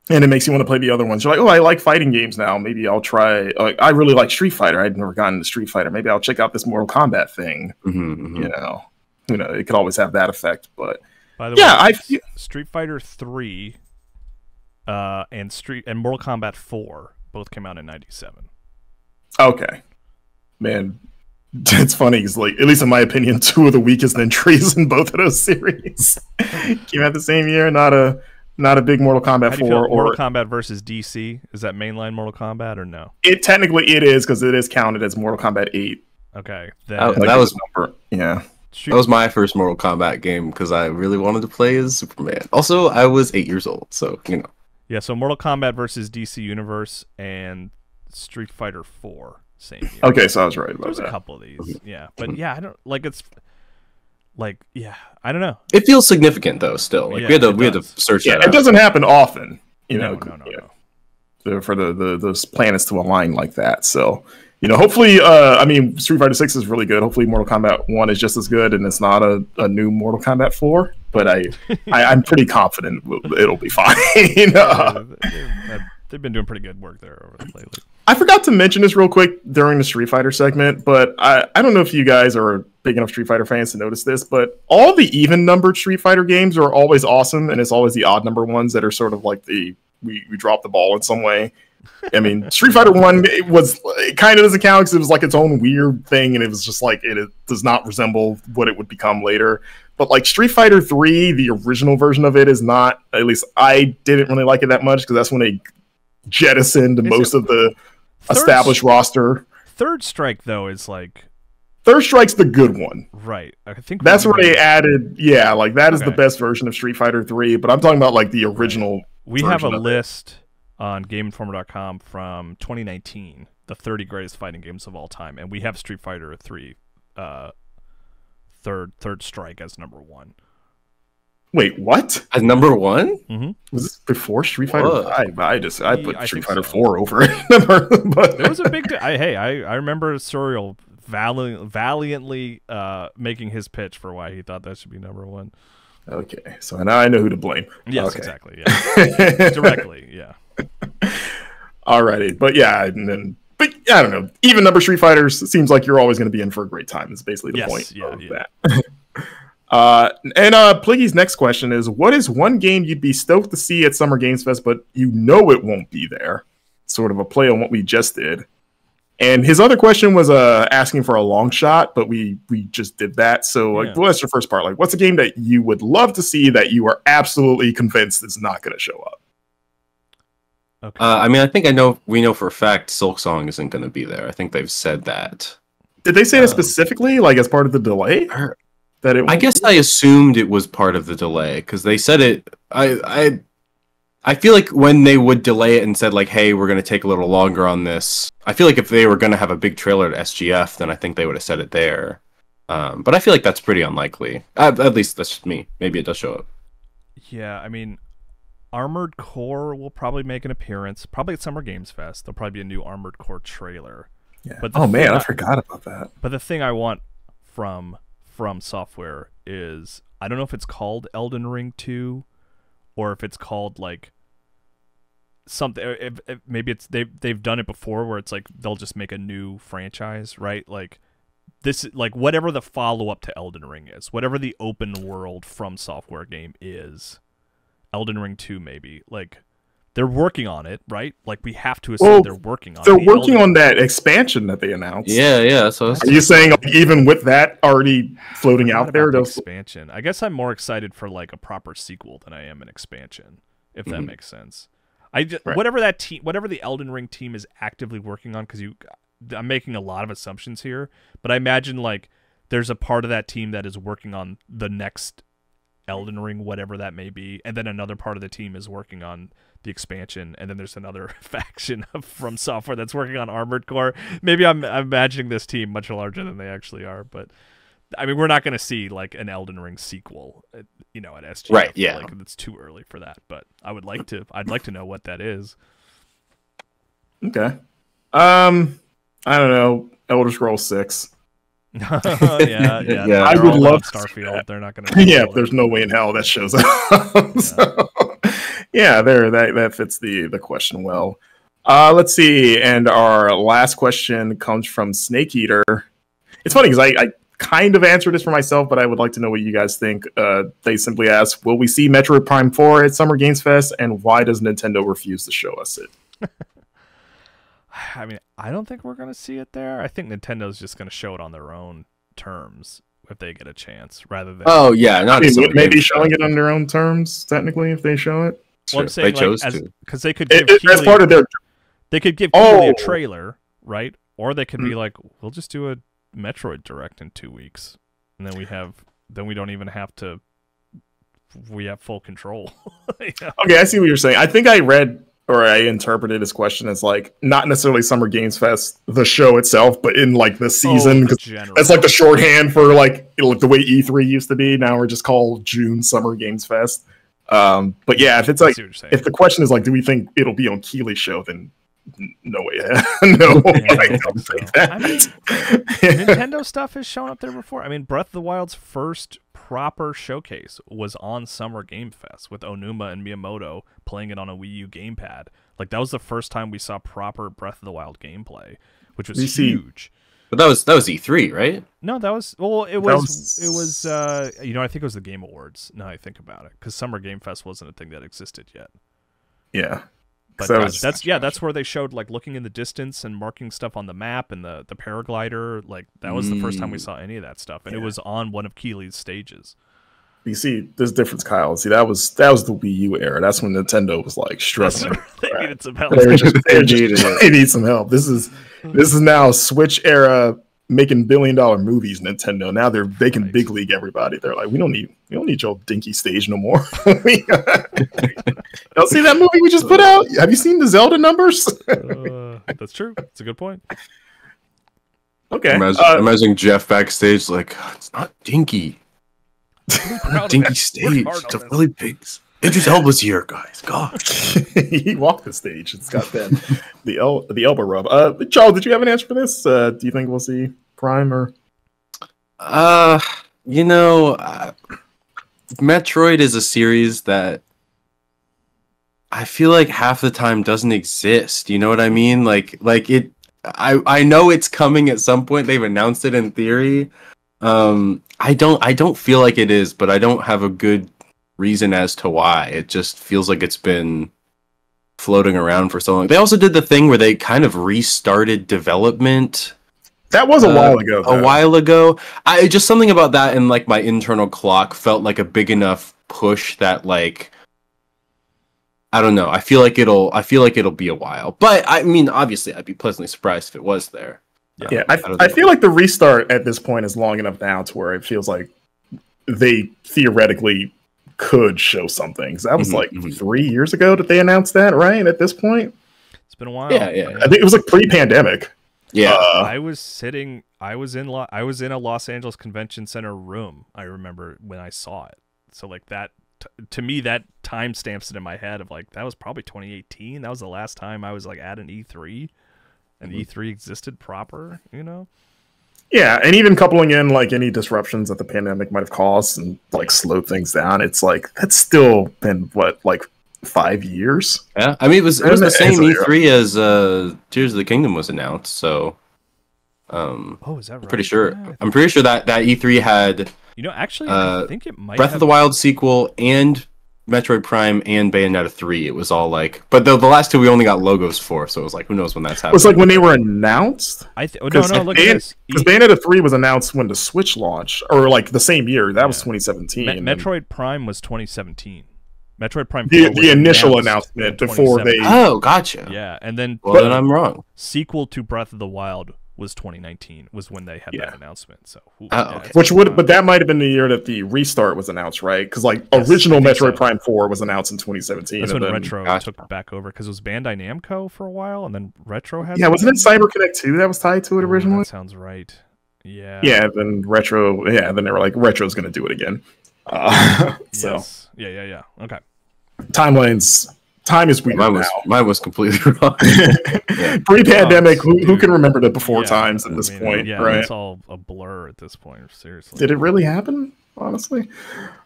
and it makes you want to play the other ones. You're like, oh, I like fighting games now. Maybe I'll try. Like, I really like Street Fighter. I'd never gotten into Street Fighter. Maybe I'll check out this Mortal Kombat thing, mm-hmm, mm-hmm. you know. You know, it could always have that effect, but by the yeah, way, I Street Fighter three, uh, and Street and Mortal Kombat four both came out in ninety-seven. Okay, man, It's funny because, like, at least in my opinion, two of the weakest entries in both of those series came out the same year. Not a not a big Mortal Kombat How four do you feel, or Mortal Kombat versus D C. Is that mainline Mortal Kombat or no? It technically it is because it is counted as Mortal Kombat eight. Okay, then, that, like, that was number yeah. Shoot. That was my first Mortal Kombat game because I really wanted to play as Superman. Also, I was eight years old, so you know. Yeah, so Mortal Kombat versus D C Universe and Street Fighter four. Same year. Okay, so I was right about There's that. There's a couple of these, yeah, but yeah, I don't like it's like yeah, I don't know. It feels significant though, still. Like yeah, we had to we had to search. Yeah, that it out. doesn't happen often, you no, know. No, no, yeah. no. For the the those planets to align like that, so you know, hopefully, uh, I mean, Street Fighter six is really good. Hopefully, Mortal Kombat one is just as good, and it's not a, a new Mortal Kombat four. But I, I I'm pretty confident it'll be fine. uh, yeah, they've been doing pretty good work there over there lately. I forgot to mention this real quick during the Street Fighter segment, but I, I don't know if you guys are big enough Street Fighter fans to notice this, but all the even-numbered Street Fighter games are always awesome, and it's always the odd-number ones that are sort of like the we, we drop the ball in some way. I mean, Street Fighter one it was it kind of doesn't count because it was like its own weird thing, and it was just like it, it does not resemble what it would become later. But like Street Fighter three, the original version of it is not, at least I didn't really like it that much because that's when they jettisoned is most it, of the third, established roster. Third Strike though is like Third Strike's the good one, right? I think that's where right. they added, yeah, like that is okay. the best version of Street Fighter three. But I'm talking about like the original. Right. We have a list on Game Informer dot com from twenty nineteen, the thirty greatest fighting games of all time, and we have Street Fighter three, uh, third third Strike as number one. Wait, what? As number one? Mm-hmm. Was this before Street Fighter? I, I just I put I Street Fighter so. four over it. But there was a big. I, hey, I I remember Suriel valiant, valiantly uh, making his pitch for why he thought that should be number one. Okay, so now I know who to blame. Yes, okay. exactly. Yeah, directly. Yeah. Alrighty, but yeah, and then but I don't know. Even number Street Fighters, it seems like you're always going to be in for a great time. Is basically the yes, point yeah, of yeah. that. uh, and uh, Pliggy's next question is: what is one game you'd be stoked to see at Summer Games Fest, but you know it won't be there? Sort of a play on what we just did. And his other question was uh, asking for a long shot, but we we just did that. So like, yeah. well, that's your first part. Like, what's a game that you would love to see that you are absolutely convinced is not going to show up? Okay. Uh, I mean, I think I know. We know for a fact Silk Song isn't going to be there. I think they've said that. Did they say um, it specifically, like as part of the delay? That it. I guess I assumed it was part of the delay because they said it. I I I feel like when they would delay it and said like, "Hey, we're going to take a little longer on this." I feel like if they were going to have a big trailer at S G F, then I think they would have said it there. Um, but I feel like that's pretty unlikely. Uh, at least that's just me. Maybe it does show up. Yeah, I mean. Armored Core will probably make an appearance, probably at Summer Games Fest. There'll probably be a new Armored Core trailer. Yeah. But oh man, I, I forgot about that. But the thing I want from from Software is I don't know if it's called Elden Ring two, or if it's called like something. If, if maybe it's they've they've done it before where it's like they'll just make a new franchise, right? Like this, like whatever the follow up to Elden Ring is, whatever the open world From Software game is. Elden Ring two, maybe. Like, they're working on it, right? Like, we have to assume well, they're working on they're it. They're working Elden on that expansion that they announced. Yeah, yeah. So Are you saying, like, even with that already floating out there? The expansion. I guess I'm more excited for, like, a proper sequel than I am an expansion, if that mm-hmm. makes sense. I just, right. Whatever that team, whatever the Elden Ring team is actively working on, because you, I'm making a lot of assumptions here, but I imagine, like, there's a part of that team that is working on the next Elden Ring, whatever that may be, and then another part of the team is working on the expansion, and then there's another faction of From Software that's working on Armored Core. Maybe I'm, I'm imagining this team much larger than they actually are, but I mean, we're not going to see like an Elden Ring sequel, you know, at S G F. Right? Yeah, like, it's too early for that. But I would like to. I'd like to know what that is. Okay. Um, I don't know. Elder Scrolls six. yeah, yeah, yeah. I would love Starfield. They're not going to. Yeah, there's no way in hell that shows up. yeah. So, yeah, there. That that fits the the question well. Uh, let's see. And our last question comes from Snake Eater. It's funny because I, I kind of answered this for myself, but I would like to know what you guys think. Uh, they simply ask, "Will we see Metroid Prime four at Summer Games Fest, and why does Nintendo refuse to show us it?" I mean, I don't think we're going to see it there. I think Nintendo's just going to show it on their own terms if they get a chance, rather than... Oh, yeah. Not I mean, maybe showing it on their own terms, technically, if they show it. Well, I'm saying, they like, chose as, to. Because they could give it, Keeley, as part of their... They could give oh. Keeley a trailer, right? Or they could mm. be like, we'll just do a Metroid Direct in two weeks. And then we have... Then we don't even have to... We have full control. Yeah. Okay, I see what you're saying. I think I read... or I interpreted his question as like not necessarily Summer Games Fest, the show itself, but in like the season. Oh, that's like the shorthand for like the way E three used to be. Now we're just called June Summer Games Fest. Um, but yeah, if it's like if the question is like, do we think it'll be on Keeley's show? Then no way, no. Yeah, I I don't think so. That. I mean, Nintendo stuff has shown up there before. I mean, Breath of the Wild's first proper showcase was on Summer Game Fest with Onuma and Miyamoto playing it on a Wii U gamepad. Like, that was the first time we saw proper Breath of the Wild gameplay, which was see, huge. But that was that was E three, right? No, that was well, it was, was it was uh, you know, I think it was the Game Awards. Now I think about it, because Summer Game Fest wasn't a thing that existed yet. Yeah, but that uh, was, that's yeah, that's where they showed like looking in the distance and marking stuff on the map and the the paraglider. Like, that was mm. the first time we saw any of that stuff, and yeah. it was on one of Keeley's stages. You see, there's a difference, Kyle. See, that was that was the Wii U era. That's when Nintendo was like struggling. They right. needed some help. They, were just, they, were just, they need some help. This is this is now Switch era, making billion dollar movies. Nintendo now they're they can nice. big league everybody. They're like, we don't need we don't need your dinky stage no more. Y'all see that movie we just put out? Have you seen the Zelda numbers? uh, that's true. That's a good point. Okay. Imagine, uh, imagine Jeff backstage like, it's not dinky. Dinky stage to Philly pigs. Andrew's elbow's here, guys. God, he walked the stage. It's got that the el the elbow rub. Uh, Charles, did you have an answer for this? Uh, do you think we'll see Prime or? Uh, you know, uh, Metroid is a series that I feel like half the time doesn't exist. You know what I mean? Like, like it. I I know it's coming at some point. They've announced it in theory. Um, I don't, I don't feel like it is, but I don't have a good reason as to why. It just feels like it's been floating around for so long. They also did the thing where they kind of restarted development. That was a uh, while ago. Though. A while ago. I just something about that and like my internal clock felt like a big enough push that like, I don't know. I feel like it'll, I feel like it'll be a while, but I mean, obviously I'd be pleasantly surprised if it was there. Yeah, yeah, I, I, I feel like the restart at this point is long enough now to where it feels like they theoretically could show something. Because that was mm-hmm, like mm-hmm. three years ago that they announced that, right? At this point, it's been a while. Yeah, yeah. I think it was like pre-pandemic. Yeah, uh, I was sitting. I was in. Lo I was in a Los Angeles Convention Center room. I remember when I saw it. So like that, t to me, that time stamps it in my head of like that was probably twenty eighteen. That was the last time I was like at an E three. And E three existed proper, you know? Yeah, and even coupling in like any disruptions that the pandemic might have caused and like slowed things down, it's like that's still been what, like five years? Yeah, I mean it was it was the same E three as uh Tears of the Kingdom was announced, so um oh, is that right? I'm pretty sure yeah, I'm pretty sure that, that E three had you know actually uh, I think it might Breath have... of the Wild sequel and Metroid Prime and Bayonetta three. It was all like, but the, the last two we only got logos for, so it was like, who knows when that's happening. It was like when they were announced? I th oh, no, no, look at this. Because Bayonetta three was announced when the Switch launched, or like the same year. That yeah. was twenty seventeen. Me Metroid and... Prime was twenty seventeen. Metroid Prime four the, was the initial announcement in before they... Oh, gotcha. Yeah, and then... Well, but, then I'm wrong. Sequel to Breath of the Wild was twenty nineteen was when they had yeah. that announcement. So ooh, oh, okay. yeah, which would but that might have been the year that the restart was announced, right? Because like yes, original Metroid so. Prime four was announced in twenty seventeen. That's and when then, Retro gotcha. took back over because it was Bandai Namco for a while, and then Retro had yeah. Wasn't it CyberConnect two that was tied to it ooh, originally? That sounds right. Yeah. Yeah. Then Retro. Yeah. Then they were like, Retro's going to do it again. Uh, so yes. yeah, yeah, yeah. Okay. Timelines. Time is weird. Mine was, now. Mine was completely wrong. yeah. Pre-pandemic, who, who can remember the before yeah, times at this I mean, point? Yeah, right? It's all a blur at this point. Seriously, did it really happen? Honestly,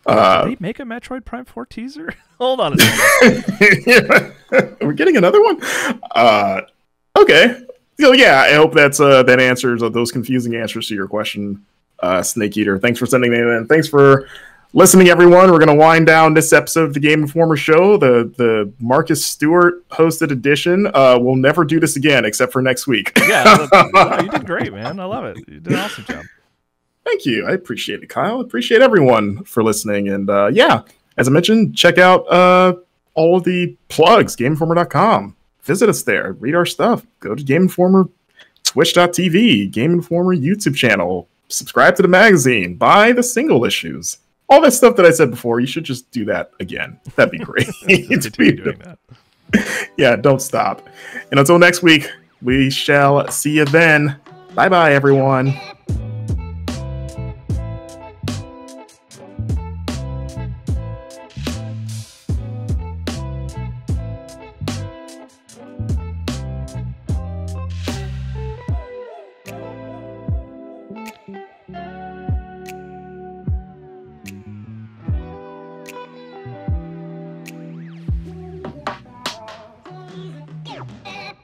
uh, did they make a Metroid Prime four teaser? Hold on a second. yeah. We're getting another one. Uh, okay, so yeah, I hope that's uh, that answers uh, those confusing answers to your question, uh, Snake Eater. Thanks for sending that in. Thanks for listening, everyone. We're going to wind down this episode of the Game Informer Show, the the Marcus Stewart hosted edition. Uh, we'll never do this again, except for next week. Yeah, no, you did great, man. I love it. You did an awesome job. Thank you. I appreciate it, Kyle. I appreciate everyone for listening. And uh, yeah, as I mentioned, check out uh, all of the plugs, game informer dot com. Visit us there. Read our stuff. Go to Game Informer, twitch dot t v, Game Informer YouTube channel. Subscribe to the magazine. Buy the single issues. All that stuff that I said before, you should just do that again. That'd be great. Continue doing that. Yeah, don't stop. And until next week, we shall see you then. Bye-bye, everyone.